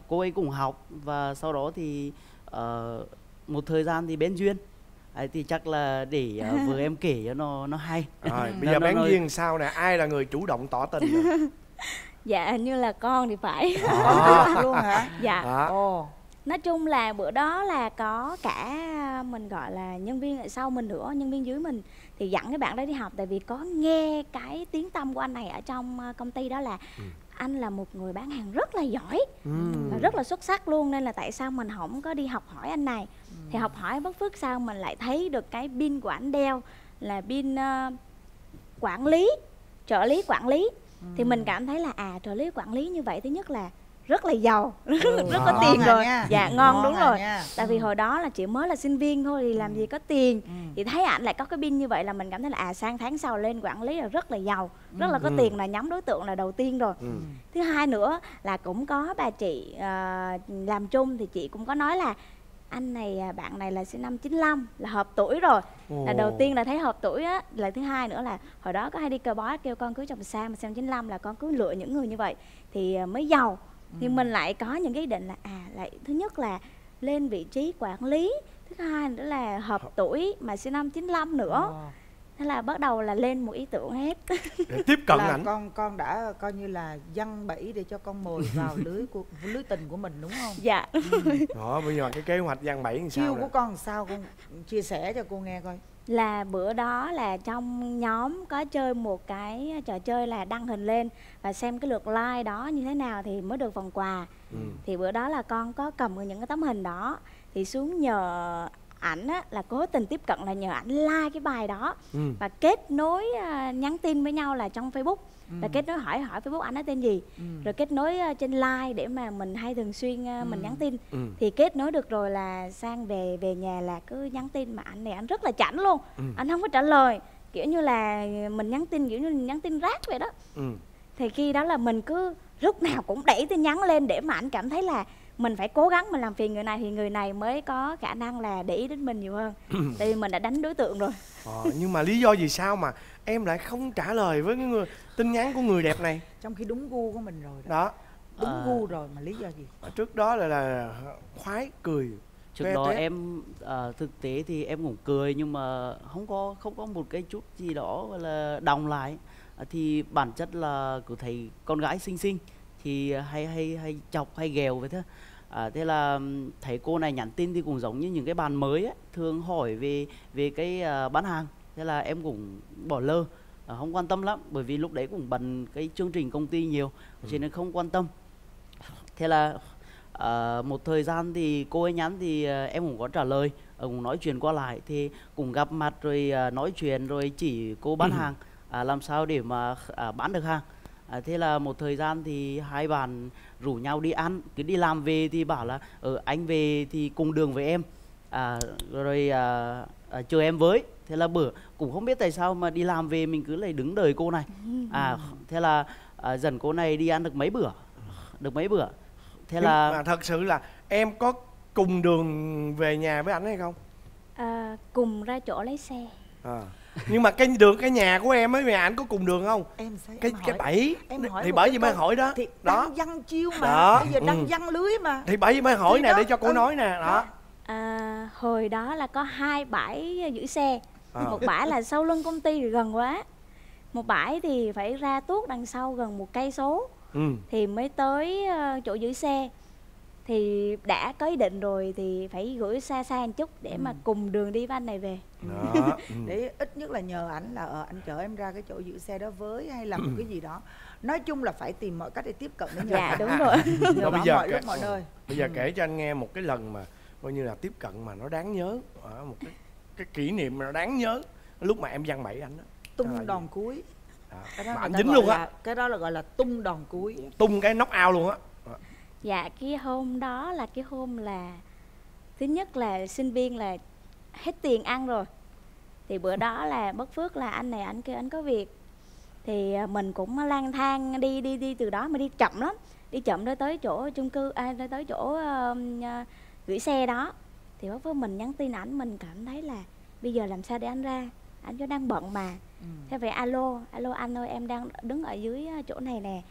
cô ấy cũng học và sau đó thì một thời gian thì bén duyên. Thì chắc là để vừa em kể cho nó hay. Rồi, bây giờ bén duyên sao nè, ai là người chủ động tỏ tình? Dạ hình như là con thì phải. Con luôn hả? Dạ. Nói chung là bữa đó là có cả mình gọi là nhân viên ở sau mình nữa, nhân viên dưới mình thì dặn cái bạn đó đi học, tại vì có nghe cái tiếng tăm của anh này ở trong công ty đó là anh là một người bán hàng rất là giỏi, và rất là xuất sắc luôn, nên là tại sao mình không có đi học hỏi anh này. Thì học hỏi bất phước sao mình lại thấy được cái pin của anh đeo là pin quản lý, trợ lý quản lý. Thì mình cảm thấy là trợ lý quản lý như vậy thứ nhất là rất là giàu, rất có tiền rồi. Dạ ngon đúng rồi. Tại vì hồi đó là chị mới là sinh viên thôi thì làm gì có tiền. Thì thấy ảnh lại có cái pin như vậy là mình cảm thấy là sang tháng sau lên quản lý là rất là giàu, rất là có tiền, là nhóm đối tượng là đầu tiên rồi. Thứ hai nữa là cũng có bà chị làm chung thì chị cũng có nói là anh này, bạn này là sinh năm 95, là hợp tuổi rồi. Là đầu tiên là thấy hợp tuổi á, là thứ hai nữa là hồi đó có hay đi cờ bói kêu con cưới chồng sang mà xem 95 là con cứ lựa những người như vậy thì mới giàu. Thì mình lại có những cái ý định là lại thứ nhất là lên vị trí quản lý, thứ hai nữa là hợp tuổi mà sinh năm 95 nữa. Thế là bắt đầu là lên một ý tưởng hết. Để tiếp cận ảnh. Con đã coi như là giăng bẫy để cho con mồi vào lưới tình của mình đúng không? Dạ. Đó, bây giờ cái kế hoạch giăng bẫy làm sao? Chiêu của con sao, con chia sẻ cho cô nghe coi. Là bữa đó là trong nhóm có chơi một cái trò chơi là đăng hình lên và xem cái lượt like đó như thế nào thì mới được phần quà. Thì bữa đó là con có cầm những cái tấm hình đó thì xuống nhờ ảnh á, là cố tình tiếp cận là nhờ ảnh like cái bài đó. Và kết nối nhắn tin với nhau là trong Facebook. Là kết nối hỏi Facebook anh ấy tên gì. Rồi kết nối trên like để mà mình hay thường xuyên mình nhắn tin. Thì kết nối được rồi là sang về nhà là cứ nhắn tin mà anh này anh rất là chảnh luôn. Anh không có trả lời, kiểu như là mình nhắn tin kiểu như nhắn tin rác vậy đó. Thì khi đó là mình cứ lúc nào cũng đẩy tin nhắn lên để mà anh cảm thấy là mình phải cố gắng mình làm phiền người này thì người này mới có khả năng là để ý đến mình nhiều hơn. Tại vì mình đã đánh đối tượng rồi. Nhưng mà lý do vì sao mà em lại không trả lời với cái tin nhắn của người đẹp này? Trong khi đúng gu của mình rồi đó. Đúng gu rồi mà lý do gì? Trước đó là khoái cười. Trước đó em thực tế thì em cũng cười nhưng mà không có một cái chút gì đó gọi là đồng lại. Thì bản chất là cứ thấy con gái xinh xinh thì hay chọc hay ghèo vậy thôi. Thế là thấy cô này nhắn tin thì cũng giống như những cái bạn mới ấy, thường hỏi về cái bán hàng. Thế là em cũng bỏ lơ. không quan tâm lắm, bởi vì lúc đấy cũng bận cái chương trình công ty nhiều, cho nên không quan tâm. Thế là một thời gian thì cô ấy nhắn thì em cũng có trả lời, cũng nói chuyện qua lại, thì cũng gặp mặt rồi nói chuyện, rồi chỉ cô bán hàng làm sao để mà bán được hàng. Thế là một thời gian thì hai bạn rủ nhau đi ăn, cứ đi làm về thì bảo là anh về thì cùng đường với em, chờ em với. Thế là bữa cũng không biết tại sao mà đi làm về mình cứ lại đứng đợi cô này. Thế là dần cô này đi ăn được mấy bữa, thế nhưng là mà thật sự là em có cùng đường về nhà với ảnh hay không? Cùng ra chỗ lấy xe. Nhưng mà cái nhà của em với nhà ảnh có cùng đường không? Em sẽ cái bẫy thì bởi vì mới hỏi đó. Thì đang văn chiêu mà đó. Bây giờ đang văn lưới mà. Thì bởi vì mới hỏi thì nè đó. Để cho cô nói nè đó. Hồi đó là có hai bãi giữ xe. Một bãi là sau lưng công ty thì gần quá, một bãi thì phải ra tuốt đằng sau gần 1 cây số thì mới tới chỗ giữ xe. Thì đã có ý định rồi thì phải gửi xa xa một chút để mà cùng đường đi với anh này về. Để ít nhất là nhờ ảnh là anh chở em ra cái chỗ giữ xe đó với, hay làm một cái gì đó. Nói chung là phải tìm mọi cách để tiếp cận đến nhau. Dạ đúng rồi. Nhờ bây giờ mọi lúc mọi nơi. Bây giờ kể cho anh nghe một cái lần mà coi như là tiếp cận mà nó đáng nhớ, một cái kỷ niệm mà nó đáng nhớ lúc mà em giăng bẫy anh đó. Tung đòn cuối. Mà anh dính luôn á. Cái đó là gọi là tung đòn cuối. Tung cái knock out luôn á. Dạ cái hôm đó là cái hôm là thứ nhất là sinh viên là hết tiền ăn rồi. Thì bữa đó là bất phước là anh này anh kêu anh có việc. Thì mình cũng lang thang đi từ đó mà đi chậm lắm. Đi chậm đó tới chỗ chung cư, tới chỗ gửi xe đó. Thì bất phước mình nhắn tin ảnh, mình cảm thấy là bây giờ làm sao để anh ra, anh có đang bận mà. Thế vậy alo anh ơi em đang đứng ở dưới chỗ này nè.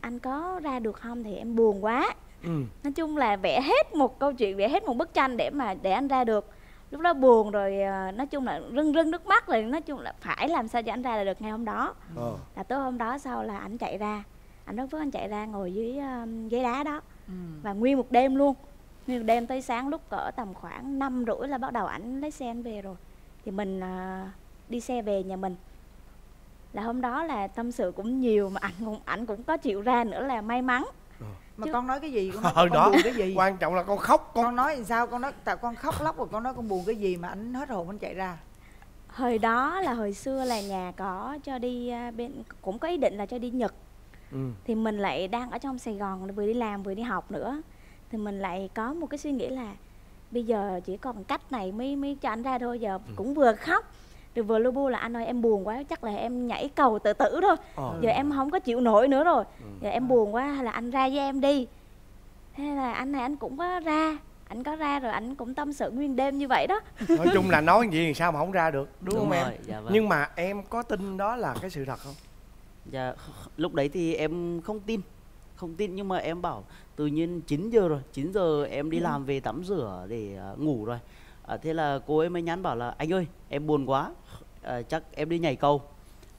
Anh có ra được không thì em buồn quá. Nói chung là vẽ hết một câu chuyện, vẽ hết một bức tranh để mà để anh ra được. Lúc đó buồn rồi, nói chung là rưng nước mắt rồi, nói chung là phải làm sao cho anh ra là được ngay hôm đó. Là tối hôm đó sau là anh chạy ra, anh nói với anh chạy ra ngồi dưới ghế đá đó. Và nguyên một đêm luôn, nguyên một đêm tới sáng lúc cỡ tầm khoảng 5 rưỡi là bắt đầu ảnh lấy xe anh về rồi. Thì mình đi xe về nhà mình. Là hôm đó là tâm sự cũng nhiều mà ảnh cũng có chịu ra nữa là may mắn. Mà chứ... con nói cái gì, con nói con buồn cái gì. Quan trọng là con khóc. Con nói làm sao, con nói tại con khóc lóc rồi con nói con buồn cái gì mà ảnh hết hồn anh chạy ra. Hồi đó là hồi xưa là nhà có cho đi bên, cũng có ý định là cho đi Nhật. Thì mình lại đang ở trong Sài Gòn, vừa đi làm vừa đi học nữa. Thì mình lại có một cái suy nghĩ là bây giờ chỉ còn cách này mới cho anh ra thôi. Giờ cũng vừa khóc rồi vừa lu bu là anh ơi em buồn quá, chắc là em nhảy cầu tự tử thôi. Giờ em không có chịu nổi nữa rồi. Giờ em buồn quá hay là anh ra với em đi. Thế là anh này anh cũng có ra, anh có ra rồi anh cũng tâm sự nguyên đêm như vậy đó. Nói chung là nói gì sao mà không ra được, đúng không rồi, em? Dạ vâng. Nhưng mà em có tin đó là cái sự thật không? Dạ lúc đấy thì em không tin, nhưng mà em bảo tự nhiên 9 giờ rồi, 9 giờ em đi làm về tắm rửa để ngủ rồi. Thế là cô ấy mới nhắn bảo là anh ơi em buồn quá, chắc em đi nhảy cầu.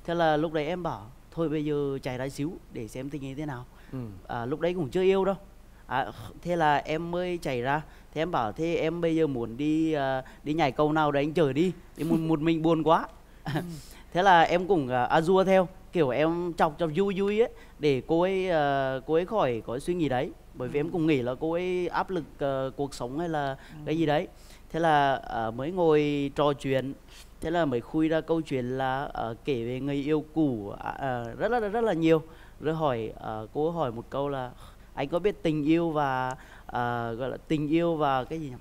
Thế là lúc đấy em bảo thôi bây giờ chạy ra xíu để xem tình hình thế nào. Lúc đấy cũng chưa yêu đâu. Thế là em mới chạy ra. Thế em bảo thế em bây giờ muốn đi nhảy cầu nào đấy anh chở đi, em một mình buồn quá. Thế là em cũng azua theo, kiểu em chọc vui ấy để cô ấy khỏi có suy nghĩ đấy. Bởi vì em cũng nghĩ là cô ấy áp lực cuộc sống hay là cái gì đấy. Thế là mới ngồi trò chuyện, thế là mới khui ra câu chuyện là kể về người yêu cũ rất là nhiều. Rồi hỏi cô hỏi một câu là anh có biết tình yêu và gọi là tình yêu và cái gì nhỉ?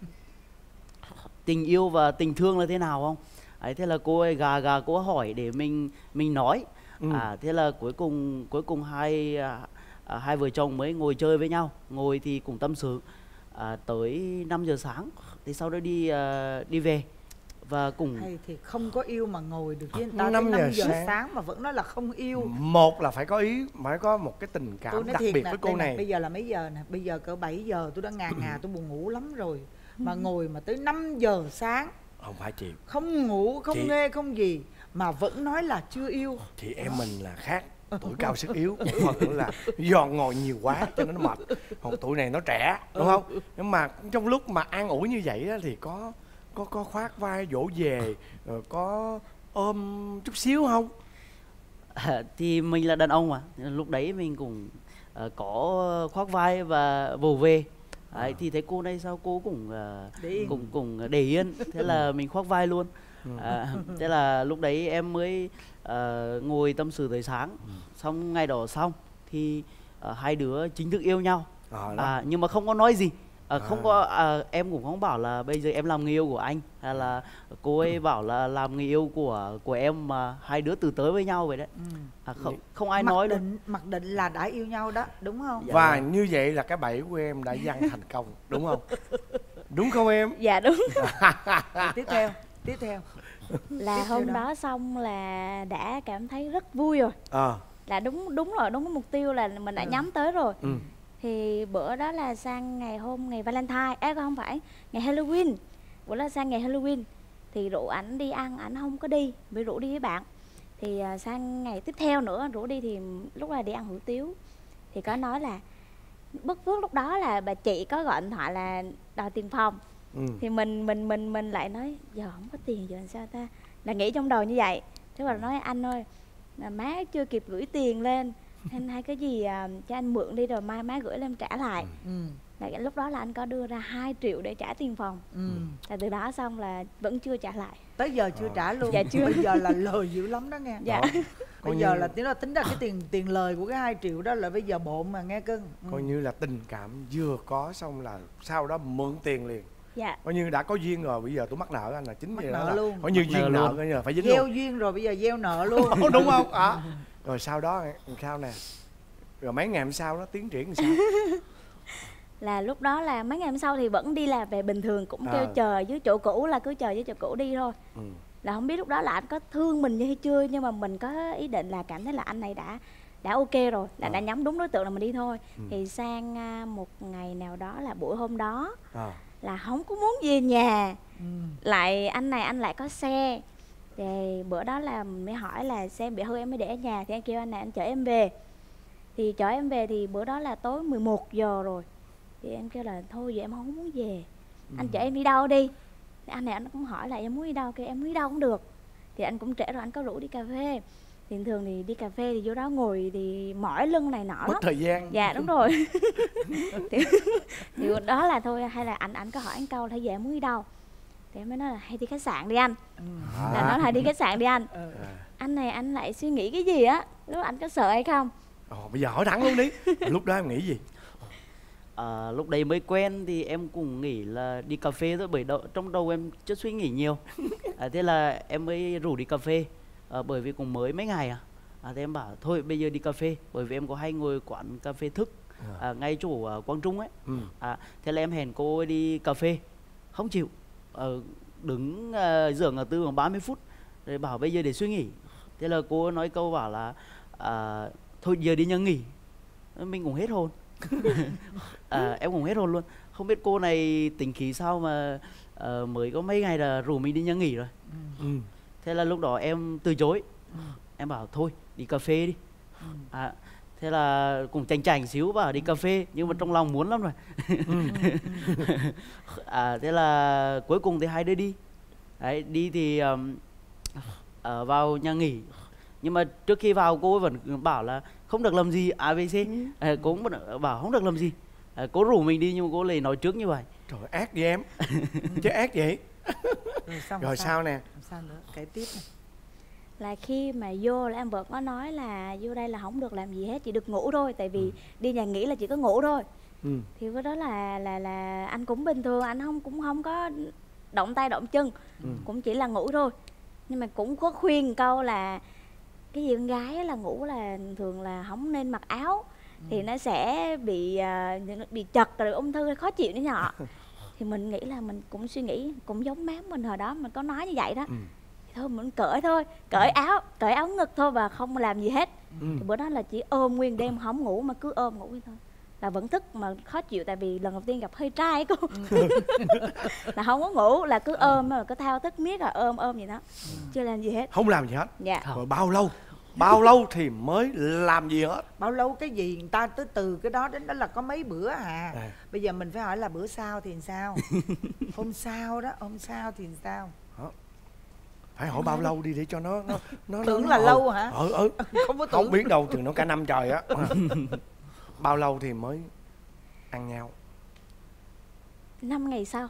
Tình yêu và tình thương là thế nào không? Ấy, thế là cô ấy gà cô hỏi để mình nói. Thế là cuối cùng hai vợ chồng mới ngồi chơi với nhau, ngồi thì cũng tâm sự. Tới 5 giờ sáng thì sau đó đi về. Và cùng hay thì không có yêu mà ngồi được với người ta 5 giờ sáng mà vẫn nói là không yêu. Một là phải có ý, phải có một cái tình cảm đặc biệt với cô này. Bây giờ là mấy giờ nè? Bây giờ cỡ 7 giờ tôi đã ngà tôi buồn ngủ lắm rồi. Mà ngồi mà tới 5 giờ sáng không phải chịu. Không ngủ, không nghe, không gì mà vẫn nói là chưa yêu. Thì em mình là khác, tuổi cao sức yếu, hoặc là do ngồi nhiều quá cho nên nó mệt, còn tuổi này nó trẻ, đúng không? Nhưng mà trong lúc mà an ủi như vậy thì có khoác vai dỗ về, có ôm chút xíu không? Thì mình là đàn ông mà, lúc đấy mình cũng có khoác vai và vồ về. Đấy, thì thấy cô này sao cô cũng cũng để yên, thế là mình khoác vai luôn. Thế là lúc đấy em mới ngồi tâm sự tới sáng. Xong ngày đó xong thì hai đứa chính thức yêu nhau. Nhưng mà không có nói gì. Không có em cũng không bảo là bây giờ em làm người yêu của anh, hay là cô ấy bảo là làm người yêu của em, mà hai đứa từ tới với nhau vậy đấy. Không ai nói đâu. Mặc định là đã yêu nhau đó, đúng không? Dạ, và đúng. Như vậy là cái bẫy của em đã giăng thành công, đúng không? Đúng không em? Dạ đúng. Tiếp theo là hôm đó xong là đã cảm thấy rất vui rồi. Là đúng rồi, đúng cái mục tiêu là mình đã nhắm tới rồi. Thì bữa đó là sang ngày Valentine, không phải, ngày Halloween. Bữa đó sang ngày Halloween thì rủ ảnh đi ăn, ảnh không có đi, mới rủ đi với bạn. Thì sang ngày tiếp theo nữa rủ đi, thì lúc là đi ăn hủ tiếu. Thì có nói là bất phước lúc đó là bà chị có gọi điện thoại là đòi tiền phòng. Thì mình lại nói giờ không có tiền, giờ làm sao ta, là nghĩ trong đầu như vậy. Thế mà nói anh ơi, má chưa kịp gửi tiền lên, anh hay cái gì cho anh mượn đi rồi mai má gửi lên trả lại. Là lúc đó là anh có đưa ra 2 triệu để trả tiền phòng. Là từ đó xong là vẫn chưa trả lại, tới giờ chưa trả luôn. Dạ chưa. Bây giờ là lời dữ lắm đó nghe. Dạ. Bây giờ là tính ra cái tiền lời của cái 2 triệu đó là bây giờ bộn mà nghe cưng. Coi như là tình cảm vừa có xong là sau đó mượn tiền liền. Dạ. Coi như đã có duyên rồi, bây giờ tôi mắc nợ anh là chính vì đó luôn. Coi như duyên nợ coi như phải dính luôn. Gieo duyên rồi bây giờ gieo nợ luôn. Đúng không? Rồi sau đó sao nè, rồi mấy ngày hôm sau đó tiến triển sao? Là lúc đó là mấy ngày hôm sau thì vẫn đi làm về bình thường, cũng kêu chờ dưới chỗ cũ, là cứ chờ dưới chỗ cũ đi thôi. Là không biết lúc đó là anh có thương mình hay chưa, nhưng mà mình có ý định là cảm thấy là anh này đã ok rồi, là đã nhắm đúng đối tượng là mình đi thôi. Thì sang một ngày nào đó là buổi hôm đó là không có muốn về nhà, lại anh lại có xe. Thì bữa đó là mới hỏi là xe bị hư em mới để ở nhà, thì anh kêu anh này anh chở em về. Thì chở em về thì bữa đó là tối 11 giờ rồi. Thì em kêu là thôi vậy em không muốn về, anh chở em đi đâu đi. Thì anh này anh cũng hỏi là em muốn đi đâu, kêu em muốn đi đâu cũng được. Thì anh cũng trễ rồi, anh có rủ đi cà phê. Thì thường thì đi cà phê thì vô đó ngồi thì mỏi lưng này nọ lắm. Mất thời gian. Dạ đúng rồi. Thì đó là thôi, hay là anh có hỏi anh câu là về em muốn đi đâu. Thì em mới nói là hay đi khách sạn đi anh. Là nói hay đi khách sạn đi anh. Anh này anh lại suy nghĩ cái gì á, lúc anh có sợ hay không? Bây giờ hỏi thẳng luôn đi. Lúc đó em nghĩ gì? Lúc đấy mới quen thì em cũng nghĩ là đi cà phê thôi, bởi trong đầu em chưa suy nghĩ nhiều. Thế là em mới rủ đi cà phê. Bởi vì cũng mới mấy ngày thế em bảo thôi bây giờ đi cà phê, bởi vì em có hay ngồi quán cà phê Thức ngay chỗ Quang Trung ấy. Thế là em hẹn cô ấy đi cà phê, không chịu. Đứng giường ở tư khoảng 30 phút rồi bảo bây giờ để suy nghĩ. Thế là cô nói câu bảo là thôi giờ đi nhà nghỉ. Mình cũng hết hồn. Em cũng hết hồn luôn. Không biết cô này tính khí sao mà mới có mấy ngày là rủ mình đi nhà nghỉ rồi. Thế là lúc đó em từ chối. Em bảo thôi đi cà phê đi. Thế là cũng chảnh xíu bảo đi cà phê, nhưng mà trong lòng muốn lắm rồi. Thế là cuối cùng thì hai đứa đi. Đấy, đi thì vào nhà nghỉ. Nhưng mà trước khi vào cô vẫn bảo là không được làm gì ABC. Cô cũng bảo không được làm gì. Cô rủ mình đi nhưng mà cô lại nói trước như vậy. Trời ác gì em. Chứ ác vậy. Rồi sao nè? Sao nữa? Kể tiếp nè. Là khi mà vô là em vợ có nói là vô đây là không được làm gì hết, chỉ được ngủ thôi, tại vì đi nhà nghỉ là chỉ có ngủ thôi. Thì với đó là anh cũng bình thường, anh cũng không có động tay động chân, cũng chỉ là ngủ thôi. Nhưng mà cũng có khuyên câu là cái gì con gái là ngủ là thường là không nên mặc áo, thì nó sẽ bị chật rồi ung thư khó chịu nữa nhọ. Thì mình nghĩ là mình cũng suy nghĩ cũng giống má mình hồi đó mình có nói như vậy đó. Thôi mình cởi áo, ngực thôi và không làm gì hết. Thì bữa đó là chỉ ôm nguyên đêm, không ngủ mà cứ ôm ngủ thôi. Là vẫn thức mà khó chịu, tại vì lần đầu tiên gặp hơi trai cô. Là không có ngủ, là cứ ôm mà cứ thao thức miết là ôm vậy đó. Chưa làm gì hết. Không làm gì hết. Dạ. Rồi bao lâu? Bao lâu thì mới làm gì hết? Bao lâu cái gì người ta tới từ cái đó đến đó là có mấy bữa Bây giờ mình phải hỏi là bữa sau thì sao? Hôm sau đó, hôm sau thì sao? Phải hỏi bao lâu đi để cho nó tưởng là lâu hả? Không biết đâu, chừng nó cả năm trời á. Bao lâu thì mới ăn nhau? 5 ngày sau.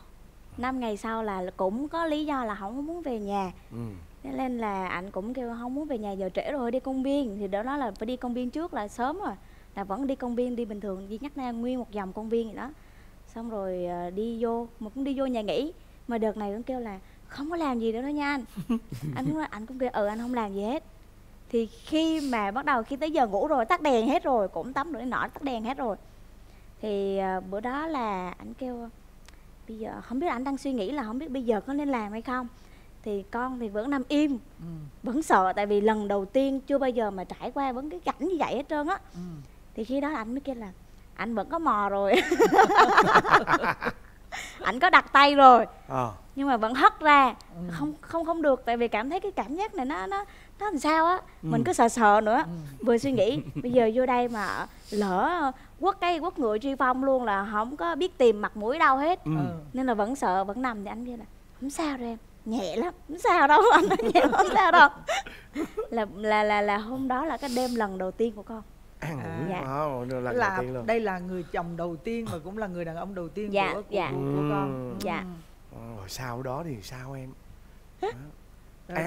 5 ngày sau là cũng có lý do là không muốn về nhà. Nên là anh cũng kêu không muốn về nhà, giờ trễ rồi đi công viên. Thì đó là phải đi công viên trước là sớm rồi. Là vẫn đi công viên, đi bình thường, đi nhắc ra nguyên một vòng công viên vậy đó. Xong rồi đi vô, mà cũng đi vô nhà nghỉ. Mà đợt này cũng kêu là không có làm gì nữa đó nha anh. Anh cũng kêu ừ anh không làm gì hết. Thì khi mà bắt đầu khi tới giờ ngủ rồi, tắt đèn hết rồi, cũng tắm rồi nọ, tắt đèn hết rồi. Thì bữa đó là anh kêu bây giờ không biết anh đang suy nghĩ là không biết bây giờ có nên làm hay không. Thì con thì vẫn nằm im, vẫn sợ, tại vì lần đầu tiên chưa bao giờ mà trải qua vẫn cái cảnh như vậy hết trơn á. Thì khi đó anh mới kêu là anh vẫn có mò rồi. Anh có đặt tay rồi, nhưng mà vẫn hất ra. Không được, tại vì cảm thấy cái cảm giác này nó làm sao á. Mình cứ sợ sợ nữa. Vừa suy nghĩ bây giờ vô đây mà lỡ quất ngựa truy phong luôn là không có biết tìm mặt mũi đâu hết. Nên là vẫn sợ, vẫn nằm. Thì anh kia là không sao rồi em, nhẹ lắm, không sao đâu anh, nhẹ lắm, không sao đâu. Là hôm đó là cái đêm lần đầu tiên của con. Dạ. Đây là người chồng đầu tiên và cũng là người đàn ông đầu tiên của con. Sau đó thì sao em?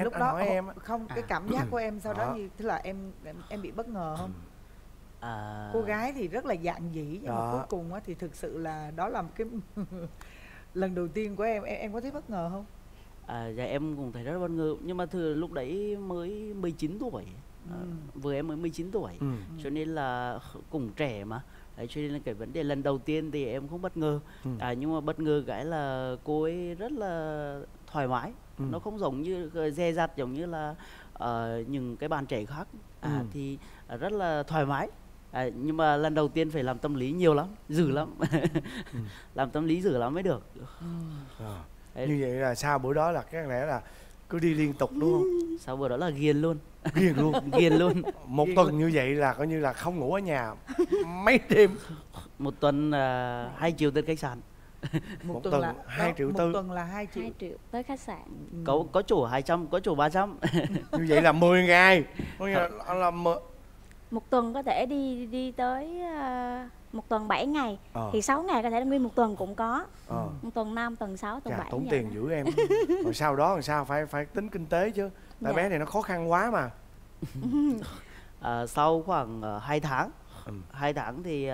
Lúc đó em không, cái cảm giác của em sau đó như thế là em bị bất ngờ không? Cô gái thì rất là dạn dĩ, nhưng mà cuối cùng thì thực sự là đó là một cái lần đầu tiên của em có thấy bất ngờ không? Dạ em cũng thấy rất bất ngờ, nhưng mà thường lúc đấy mới 19 tuổi. Vừa em mới 19 tuổi, cho nên là cũng trẻ mà. Đấy, cho nên là cái vấn đề lần đầu tiên thì em không bất ngờ. Nhưng mà bất ngờ cái là cô ấy rất là thoải mái. Nó không giống như dè dặt giống như là những cái bạn trẻ khác. Thì rất là thoải mái. Nhưng mà lần đầu tiên phải làm tâm lý nhiều lắm, dữ lắm. Làm tâm lý dữ lắm mới được. Như vậy là sau bữa đó là cái lẽ là cứ đi liên tục đúng không? Sau bữa đó là ghiền luôn. Ghiền luôn. Một tuần như vậy là coi như là không ngủ ở nhà mấy đêm. Một tuần 2 triệu tới khách sạn. Một tuần là 2 triệu tư. Một tuần là 2 triệu tới khách sạn. Có chỗ 200, có chỗ 300. Như vậy là 10 ngày. Một tuần có thể đi tới một tuần 7 ngày thì 6 ngày có thể là nguyên một tuần cũng có. Một tuần 5, tuần 6, tuần 7. Tốn tiền dữ em. Rồi sau đó làm sao phải tính kinh tế chứ. Tại bé này nó khó khăn quá mà. Sau khoảng 2 tháng thì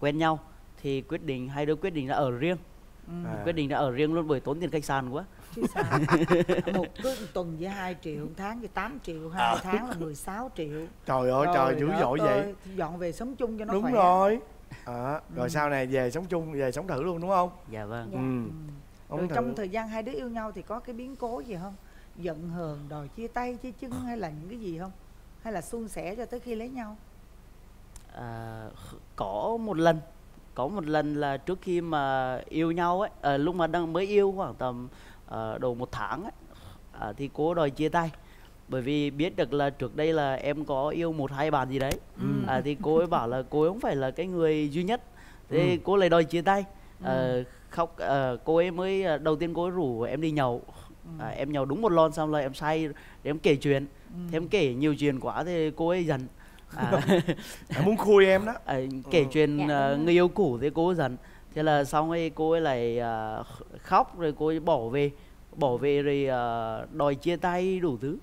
quen nhau. Thì hai đứa quyết định là ở riêng. Quyết định là ở riêng luôn bởi tốn tiền khách sạn quá. Một tuần với 2 triệu, tháng với 8 triệu, 2 tháng là 16 triệu. Trời ơi trời, dữ dội vậy. Dọn về sống chung cho nó khỏe. Đúng rồi. Rồi sau này về sống chung, về sống thử luôn đúng không? Dạ vâng. Rồi trong thời gian hai đứa yêu nhau thì có cái biến cố gì không? Giận hờn, đòi chia tay, chia chân hay là những cái gì không? Hay là suôn sẻ cho tới khi lấy nhau? Có một lần là trước khi mà yêu nhau ấy, lúc mà mới yêu khoảng tầm độ 1 tháng ấy, thì cô đòi chia tay. Bởi vì biết được là trước đây là em có yêu 1-2 bạn gì đấy. Thì cô ấy bảo là cô ấy không phải là cái người duy nhất. Thì cô lại đòi chia tay. Khóc. Cô ấy mới đầu tiên cô ấy rủ em đi nhậu. Em nhậu đúng 1 lon xong là em say, em kể chuyện. Thế em kể nhiều chuyện quá thì cô ấy giận. Muốn khui em đó. Kể chuyện người yêu cũ thì cô ấy giận. Thế là xong ấy cô ấy lại khóc, rồi cô ấy bỏ về rồi đòi chia tay đủ thứ.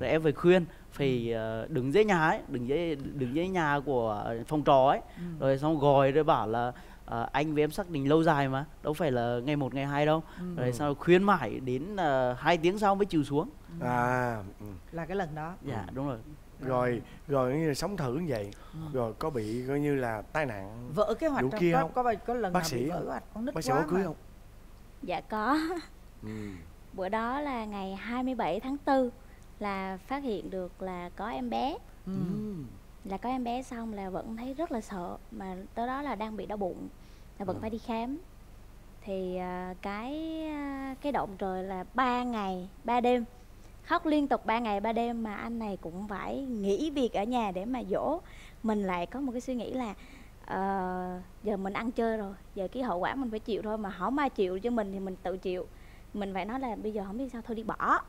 Rồi em phải khuyên, phải đứng dưới nhà ấy, đứng dưới nhà của phòng trọ ấy. Rồi xong gọi rồi bảo là anh với em xác định lâu dài mà, đâu phải là ngày 1 ngày 2 đâu. Rồi sau khuyên mãi đến 2 tiếng sau mới chịu xuống. Là cái lần đó. Dạ đúng rồi. Rồi như là sống thử như vậy. Rồi có bị coi như là tai nạn vỡ kế hoạch kia không? Có lần bác sĩ vỡ hoạch con nít quá. Bác sĩ có cưới không? Dạ có. Bữa đó là ngày 27 tháng 4 là phát hiện được là có em bé. Là có em bé xong là vẫn thấy rất là sợ. Mà tới đó là đang bị đau bụng, là vẫn phải đi khám. Thì cái động trời là 3 ngày 3 đêm. Khóc liên tục 3 ngày 3 đêm mà anh này cũng phải nghỉ việc ở nhà để mà dỗ. Mình lại có một cái suy nghĩ là giờ mình ăn chơi rồi, giờ cái hậu quả mình phải chịu thôi. Mà không ai chịu cho mình thì mình tự chịu. Mình phải nói là bây giờ không biết sao thôi đi bỏ.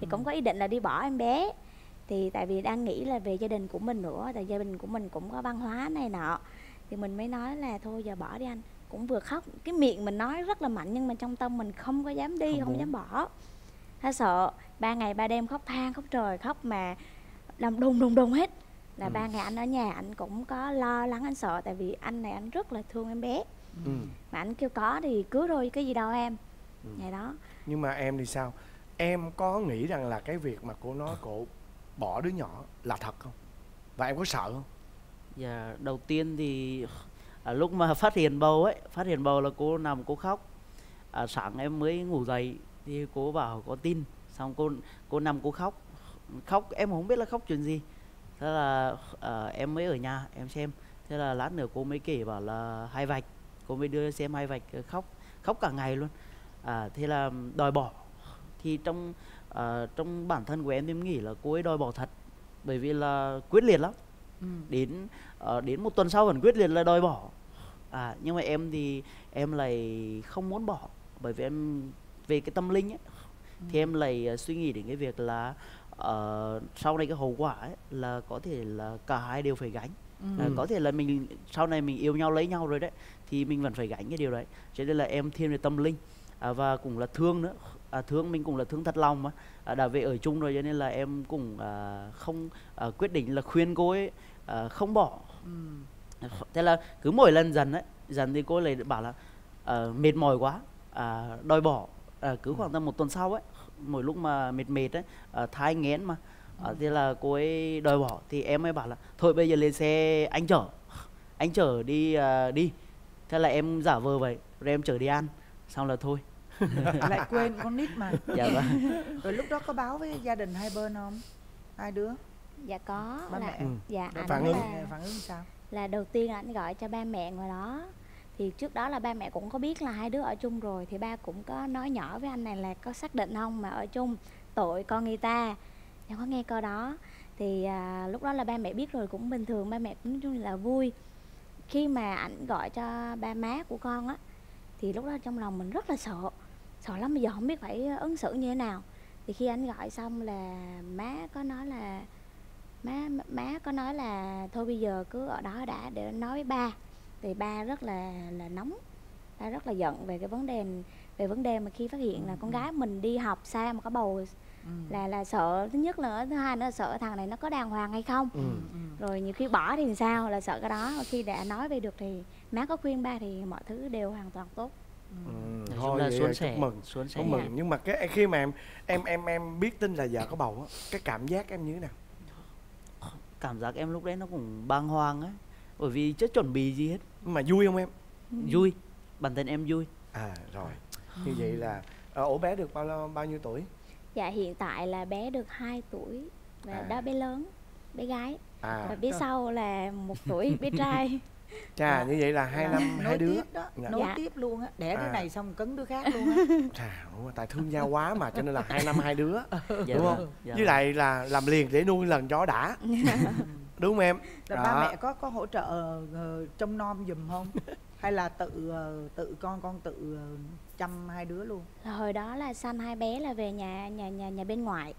Thì cũng có ý định là đi bỏ em bé. Thì tại vì đang nghĩ là về gia đình của mình nữa, tại gia đình của mình cũng có văn hóa này nọ, thì mình mới nói là thôi giờ bỏ đi anh. Cũng vừa khóc, cái miệng mình nói rất là mạnh nhưng mà trong tâm mình không có dám đi, không dám bỏ. Nó sợ 3 ngày 3 đêm khóc than khóc trời, khóc mà làm đùng hết. Là 3 ngày anh ở nhà anh cũng có lo lắng, anh sợ tại vì anh này anh rất là thương em bé. Mà anh kêu có thì cứ thôi, cái gì đâu em. Ngày đó. Nhưng mà em thì sao? Em có nghĩ rằng là cái việc mà cô nói cô bỏ đứa nhỏ là thật không? Và em có sợ không? Dạ, đầu tiên thì lúc mà phát hiện bầu là cô nằm cô khóc. Sáng em mới ngủ dậy thì cô bảo có tin, xong cô nằm cô khóc, em không biết là khóc chuyện gì. Thế là em mới ở nhà em xem, thế là lát nữa cô mới kể bảo là 2 vạch, cô mới đưa xem 2 vạch, khóc cả ngày luôn. Thế là đòi bỏ. Thì trong bản thân của em nghĩ là cô ấy đòi bỏ thật, bởi vì là quyết liệt lắm. Đến 1 tuần sau vẫn quyết liệt là đòi bỏ. Nhưng mà em thì em lại không muốn bỏ, bởi vì em về cái tâm linh ấy, thì em lại suy nghĩ đến cái việc là sau này cái hậu quả ấy, là có thể là cả hai đều phải gánh. Có thể là mình sau này mình yêu nhau lấy nhau rồi đấy, thì mình vẫn phải gánh cái điều đấy. Cho nên là em thiên về tâm linh, và cũng là thương nữa. Thương mình cũng là thương thật lòng mà, đã về ở chung rồi cho nên là em cũng không quyết định là khuyên cô ấy không bỏ. Thế là cứ mỗi lần dần thì cô lại bảo là mệt mỏi quá, đòi bỏ. Cứ khoảng tầm 1 tuần sau ấy, mỗi lúc mà mệt ấy, thai nghén mà, thế là cô ấy đòi bỏ. Thì em ấy bảo là thôi bây giờ lên xe anh chở đi. Thế là em giả vờ vậy rồi em chở đi ăn, xong là thôi. Lại quên con nít mà. Dạ vâng. Rồi lúc đó có báo với gia đình hai bên không? Hai đứa? Dạ có. Ba mẹ. Dạ. Phản ứng sao? Là đầu tiên anh gọi cho ba mẹ ngoài đó. Thì trước đó là ba mẹ cũng có biết là hai đứa ở chung rồi. Thì ba cũng có nói nhỏ với anh này là có xác định không mà ở chung, tội con người ta. Em có nghe câu đó. Thì lúc đó là ba mẹ biết rồi, cũng bình thường, ba mẹ cũng chung là vui. Khi mà anh gọi cho ba má của con á, thì lúc đó trong lòng mình rất là sợ lắm, bây giờ không biết phải ứng xử như thế nào. Thì khi anh gọi xong là má có nói là thôi bây giờ cứ ở đó đã để nói với ba. Thì ba rất là nóng, ba rất là giận về cái vấn đề mà khi phát hiện là con gái mình đi học xa mà có bầu, là sợ. Thứ nhất nữa, thứ hai nữa là sợ thằng này nó có đàng hoàng hay không, rồi nhiều khi bỏ thì sao, là sợ cái đó. Và khi đã nói về được thì má có khuyên ba thì mọi thứ đều hoàn toàn tốt. Thôi là chúc mừng. Nhưng mà cái khi mà em biết tin là vợ có bầu á, cái cảm giác em như thế nào? Cảm giác em lúc đấy nó cũng bàng hoàng á, bởi vì chưa chuẩn bị gì hết. Mà vui không em? Vui, bản thân em vui. Rồi. Như vậy là ổ bé được bao nhiêu tuổi? Dạ hiện tại là bé được 2 tuổi. Và đó bé lớn, bé gái. Và bé sau là 1 tuổi, bé trai. Chà, như vậy là 2 năm hai đứa tiếp đó, nối tiếp luôn á, đẻ đứa này xong cấn đứa khác luôn á. Chà, tại thương nhau quá mà cho nên là 2 năm hai đứa, đúng không? Với lại là làm liền để nuôi lần chó đã, đúng không em? Rồi ba mẹ có hỗ trợ trông nom giùm không? Hay là tự con tự chăm hai đứa luôn? Là hồi đó là sanh hai bé là về nhà bên ngoại.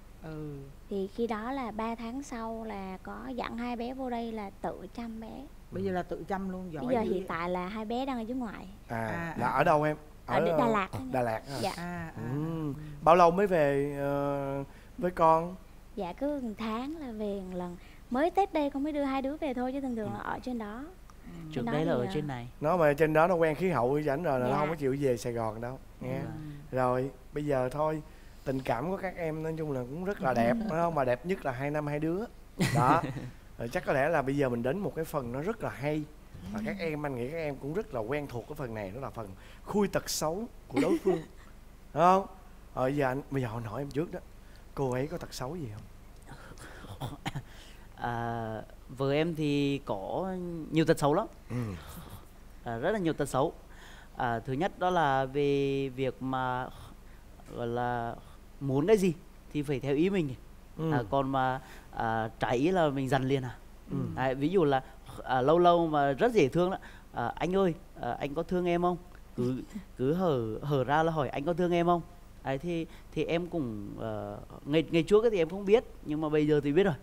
Thì khi đó là 3 tháng sau là có dặn hai bé vô đây là tự chăm bé. Bây giờ là tự chăm luôn, giỏi. Bây giờ hiện tại là hai bé đang ở dưới ngoại. Là ở đâu em? Ở Đà Lạt. Đà Lạt. Dạ. Bao lâu mới về với con? Dạ cứ 1 tháng là về 1 lần. Mới Tết đây con mới đưa hai đứa về thôi, chứ thường thường là ở trên đó. Trước đây là ở trên này. Nó mà trên đó nó quen khí hậu rảnh rồi là nó không có chịu về Sài Gòn đâu. Nghe. Rồi bây giờ thôi, tình cảm của các em nói chung là cũng rất là đẹp, phải không? Mà đẹp nhất là 2 năm hai đứa. Đó. Chắc có lẽ là bây giờ mình đến một cái phần nó rất là hay và các em, anh nghĩ các em cũng rất là quen thuộc cái phần này, đó là phần khui tật xấu của đối phương. Đúng không? Bây giờ họ hỏi em trước đó, cô ấy có tật xấu gì không? Vợ em thì có nhiều tật xấu lắm, rất là nhiều tật xấu. Thứ nhất đó là về việc mà gọi là muốn cái gì thì phải theo ý mình. Còn mà trái ý là mình dằn liền. Ví dụ là lâu lâu mà rất dễ thương đó, anh ơi anh có thương em không, cứ hở ra là hỏi anh có thương em không. Đấy, thì em cũng ngày trước thì em không biết, nhưng mà bây giờ thì biết rồi.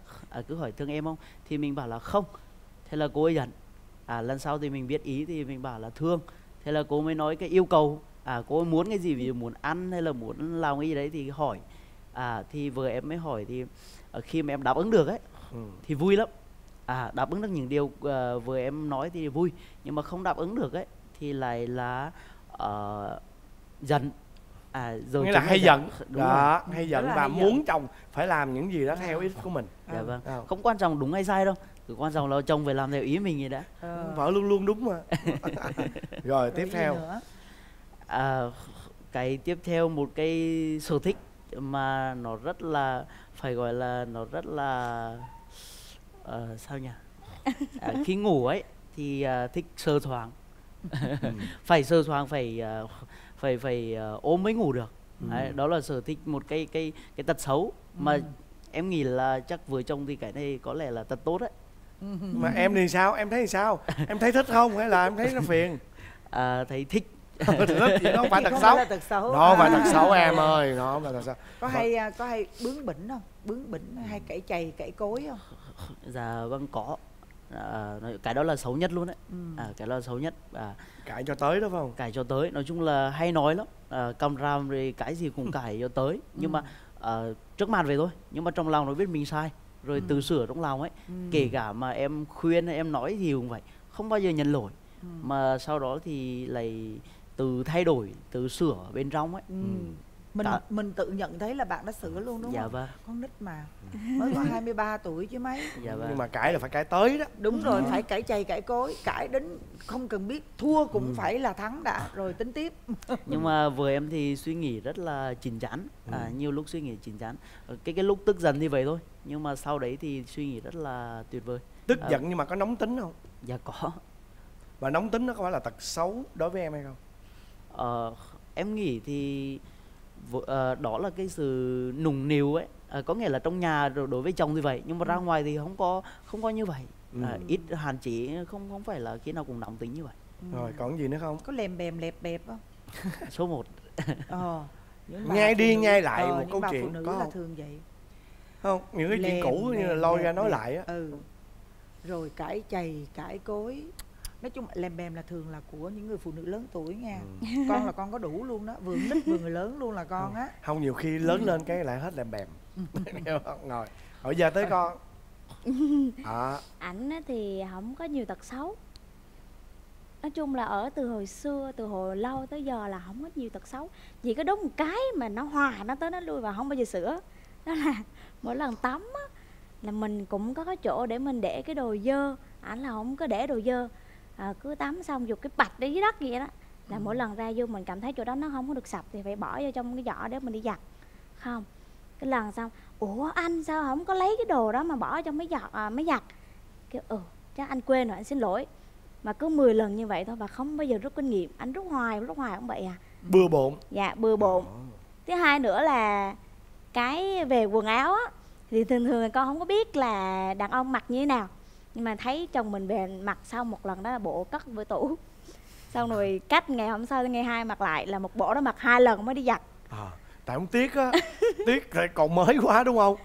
Cứ hỏi thương em không, thì mình bảo là không. Thế là cô ấy giận. Lần sau thì mình biết ý thì mình bảo là thương. Thế là cô mới nói cái yêu cầu, cô ấy muốn cái gì, ví dụ muốn ăn hay là muốn làm cái gì đấy thì hỏi. Thì vừa em mới hỏi, thì khi mà em đáp ứng được ấy thì vui lắm. Đáp ứng được những điều vừa em nói thì vui, nhưng mà không đáp ứng được ấy thì lại là giận. Rồi nghĩa là hay giận đó, hay giận và muốn chồng phải làm những gì đó theo ý của mình. Dạ vâng. Không quan trọng đúng hay sai đâu, cứ quan trọng là chồng phải làm theo ý mình vậy đã. Vợ luôn luôn đúng mà. Rồi tiếp theo. Cái tiếp theo, một cái sở thích mà nó rất là, phải gọi là nó rất là sao nhỉ, khi ngủ ấy thì thích sờ soạng. Phải sờ soạng, phải ôm mới ngủ được. Đấy, đó là sở thích, một cái tật xấu mà em nghĩ là chắc vợ chồng thì cái này có lẽ là tật tốt đấy. Mà em thì sao, em thấy thì sao, em thấy thích không hay là em thấy nó phiền? Thấy thích. Nó không phải tật xấu. Nó phải tật xấu em ơi, nó không phải tật xấu. Có hay bướng bỉnh không? Bướng bỉnh hay cãi chày cãi cối không? Dạ vâng có. Cái đó là xấu nhất luôn đấy. Cái đó là xấu nhất. Cãi cho tới đó phải không? Cãi cho tới, nói chung là hay nói lắm, càm ràm rồi cái gì cũng cãi cho tới. Nhưng mà trước mặt vậy thôi, nhưng mà trong lòng nó biết mình sai rồi, tự sửa trong lòng ấy. Kể cả mà em khuyên hay em nói gì cũng vậy, không bao giờ nhận lỗi, mà sau đó thì lại tự thay đổi, tự sửa bên trong ấy. Mình tự nhận thấy là bạn đã sửa luôn đúng không? Vâng. Con nít mà, mới có 23 tuổi chứ mấy. Nhưng mà cãi là phải cãi tới đó. Đúng rồi, phải cãi chày cãi cối, cãi đến không cần biết thua cũng phải là thắng đã rồi tính tiếp. Nhưng mà vừa em thì suy nghĩ rất là chín chắn, nhiều lúc suy nghĩ chín chắn. Cái lúc tức giận thì vậy thôi, nhưng mà sau đấy thì suy nghĩ rất là tuyệt vời. Tức giận nhưng mà có nóng tính không? Dạ có. Và nóng tính nó có phải là tật xấu đối với em hay không? Em nghĩ thì đó là cái sự nùng niu ấy, có nghĩa là trong nhà rồi đối với chồng thì vậy, nhưng mà ra ngoài thì không có như vậy. Ít hạn chế, không phải là khi nào cũng nóng tính như vậy. Rồi còn gì nữa không? Có lèm bèm lẹp bẹp không? Số 1. Nhai đi nhai lại một câu chuyện có không? Là thường vậy. Không, những cái chuyện cũ như là lôi ra nói lại á. Rồi cãi chày cãi cối. Nói chung lèm bèm là thường là của những người phụ nữ lớn tuổi nha. Con là con có đủ luôn đó, vừa nít vừa người lớn luôn là con á. Không, nhiều khi lớn lên cái lại hết lèm bèm. Rồi, bây giờ tới con. Ảnh thì không có nhiều tật xấu. Nói chung là ở từ hồi xưa, từ hồi lâu tới giờ là không có nhiều tật xấu. Chỉ có đúng một cái mà nó hòa, nó tới nó lui và không bao giờ sửa. Đó là mỗi lần tắm á, là mình cũng có cái chỗ để mình để cái đồ dơ. Ảnh là không có để đồ dơ. Cứ tắm xong dùng cái bạch đi dưới đất vậy đó là mỗi lần ra vô mình cảm thấy chỗ đó nó không có được sạch thì phải bỏ vô trong cái giỏ để mình đi giặt. Không, cái lần xong ủa anh sao không có lấy cái đồ đó mà bỏ trong máy giặt, kêu chắc anh quên rồi, anh xin lỗi. Mà cứ 10 lần như vậy thôi và không bao giờ rút kinh nghiệm. Anh rút hoài cũng vậy à, bừa bộn. Dạ bừa bộn. Thứ hai nữa là cái về quần áo á, thì thường thường con không có biết là đàn ông mặc như thế nào, nhưng mà thấy chồng mình về mặc xong một lần đó là bộ cất với tủ, xong rồi cách ngày hôm sau ngày hai mặc lại, là một bộ đó mặc 2 lần mới đi giặt. Tại không tiếc á. Tiếc tại còn mới quá đúng không,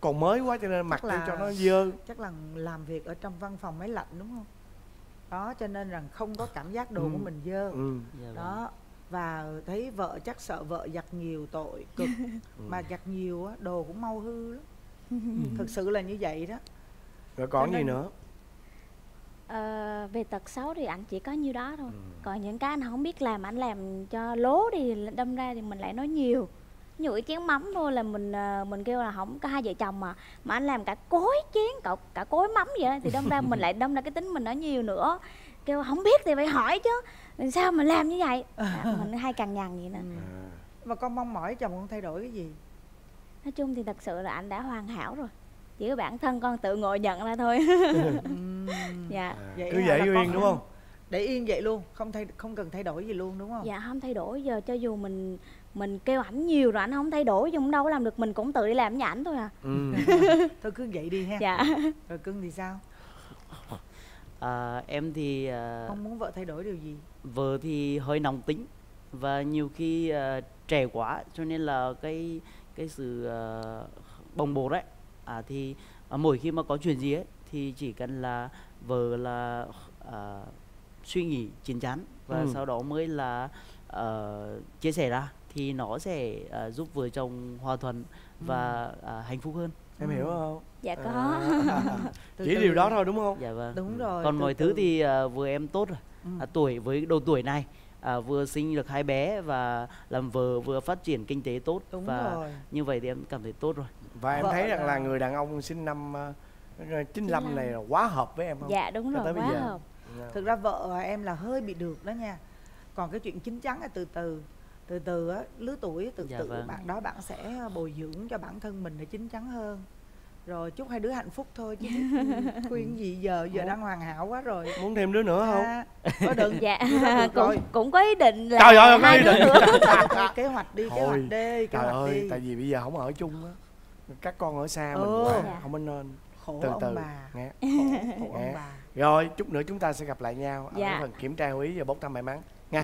còn mới quá cho nên mặc đi cho nó dơ. Chắc là làm việc ở trong văn phòng máy lạnh đúng không, đó cho nên rằng không có cảm giác đồ của mình dơ. Đó, và thấy vợ chắc sợ vợ giặt nhiều tội cực. Mà giặt nhiều á đồ cũng mau hư lắm. Thực sự là như vậy đó. Rồi còn gì nữa? Về tật xấu thì anh chỉ có nhiêu đó thôi. Còn những cái anh không biết làm, anh làm cho lố thì đâm ra thì mình lại nói nhiều. Ví dụ chén mắm thôi là mình kêu là không có, hai vợ chồng mà anh làm cả cối chén, cả cối mắm vậy đó, thì đâm ra mình lại đâm ra cái tính mình nói nhiều nữa. Kêu không biết thì phải hỏi chứ, sao mà làm như vậy? Mình hay cằn nhằn vậy nè. Mà con mong mỏi chồng con thay đổi cái gì? Nói chung thì thật sự là anh đã hoàn hảo rồi, chỉ có bản thân con tự ngộ nhận ra thôi. Dạ. Cứ vậy yên đúng không? Để yên vậy luôn, không cần thay đổi gì luôn đúng không? Dạ không thay đổi. Giờ cho dù mình kêu ảnh nhiều rồi ảnh không thay đổi, nhưng đâu có làm được, mình cũng tự đi làm với ảnh thôi à. Thôi cứ vậy đi ha. Dạ. Rồi cưng thì sao? Em thì không muốn vợ thay đổi điều gì. Vợ thì hơi nóng tính và nhiều khi trẻ quá, cho nên là cái sự bồng bột đấy. Thì mỗi khi mà có chuyện gì ấy, thì chỉ cần là vợ là suy nghĩ chín chắn và sau đó mới là chia sẻ ra, thì nó sẽ giúp vợ chồng hòa thuận và hạnh phúc hơn. Em hiểu không? Dạ có. Chỉ điều đó thôi đúng không? Dạ vâng. Đúng rồi. Còn mọi thứ thì vừa em tốt rồi. Tuổi với độ tuổi này, vừa sinh được hai bé và làm vợ, vừa phát triển kinh tế tốt. Đúng và rồi. Như vậy thì em cảm thấy tốt rồi. Và em thấy rằng là người đàn ông sinh năm 95 này là quá hợp với em không? Dạ đúng rồi, quá hợp. Thực ra vợ em là hơi bị được đó nha. Còn cái chuyện chín chắn là từ từ á, lứa tuổi từ từ bạn đó bạn sẽ bồi dưỡng cho bản thân mình để chín chắn hơn. Rồi chúc hai đứa hạnh phúc thôi chứ khuyên gì giờ đang hoàn hảo quá rồi. Muốn thêm đứa nữa không? Có đừng. Dạ cũng có ý định là trời ơi, hai đứa nữa. Kế hoạch đi, kế hoạch đi. Trời ơi, tại vì bây giờ không ở chung á, các con ở xa mình quá, không nên khổ ông bà. Khổ ông bà. Rồi chút nữa chúng ta sẽ gặp lại nhau ở phần kiểm tra hữu ý và bốc thăm may mắn.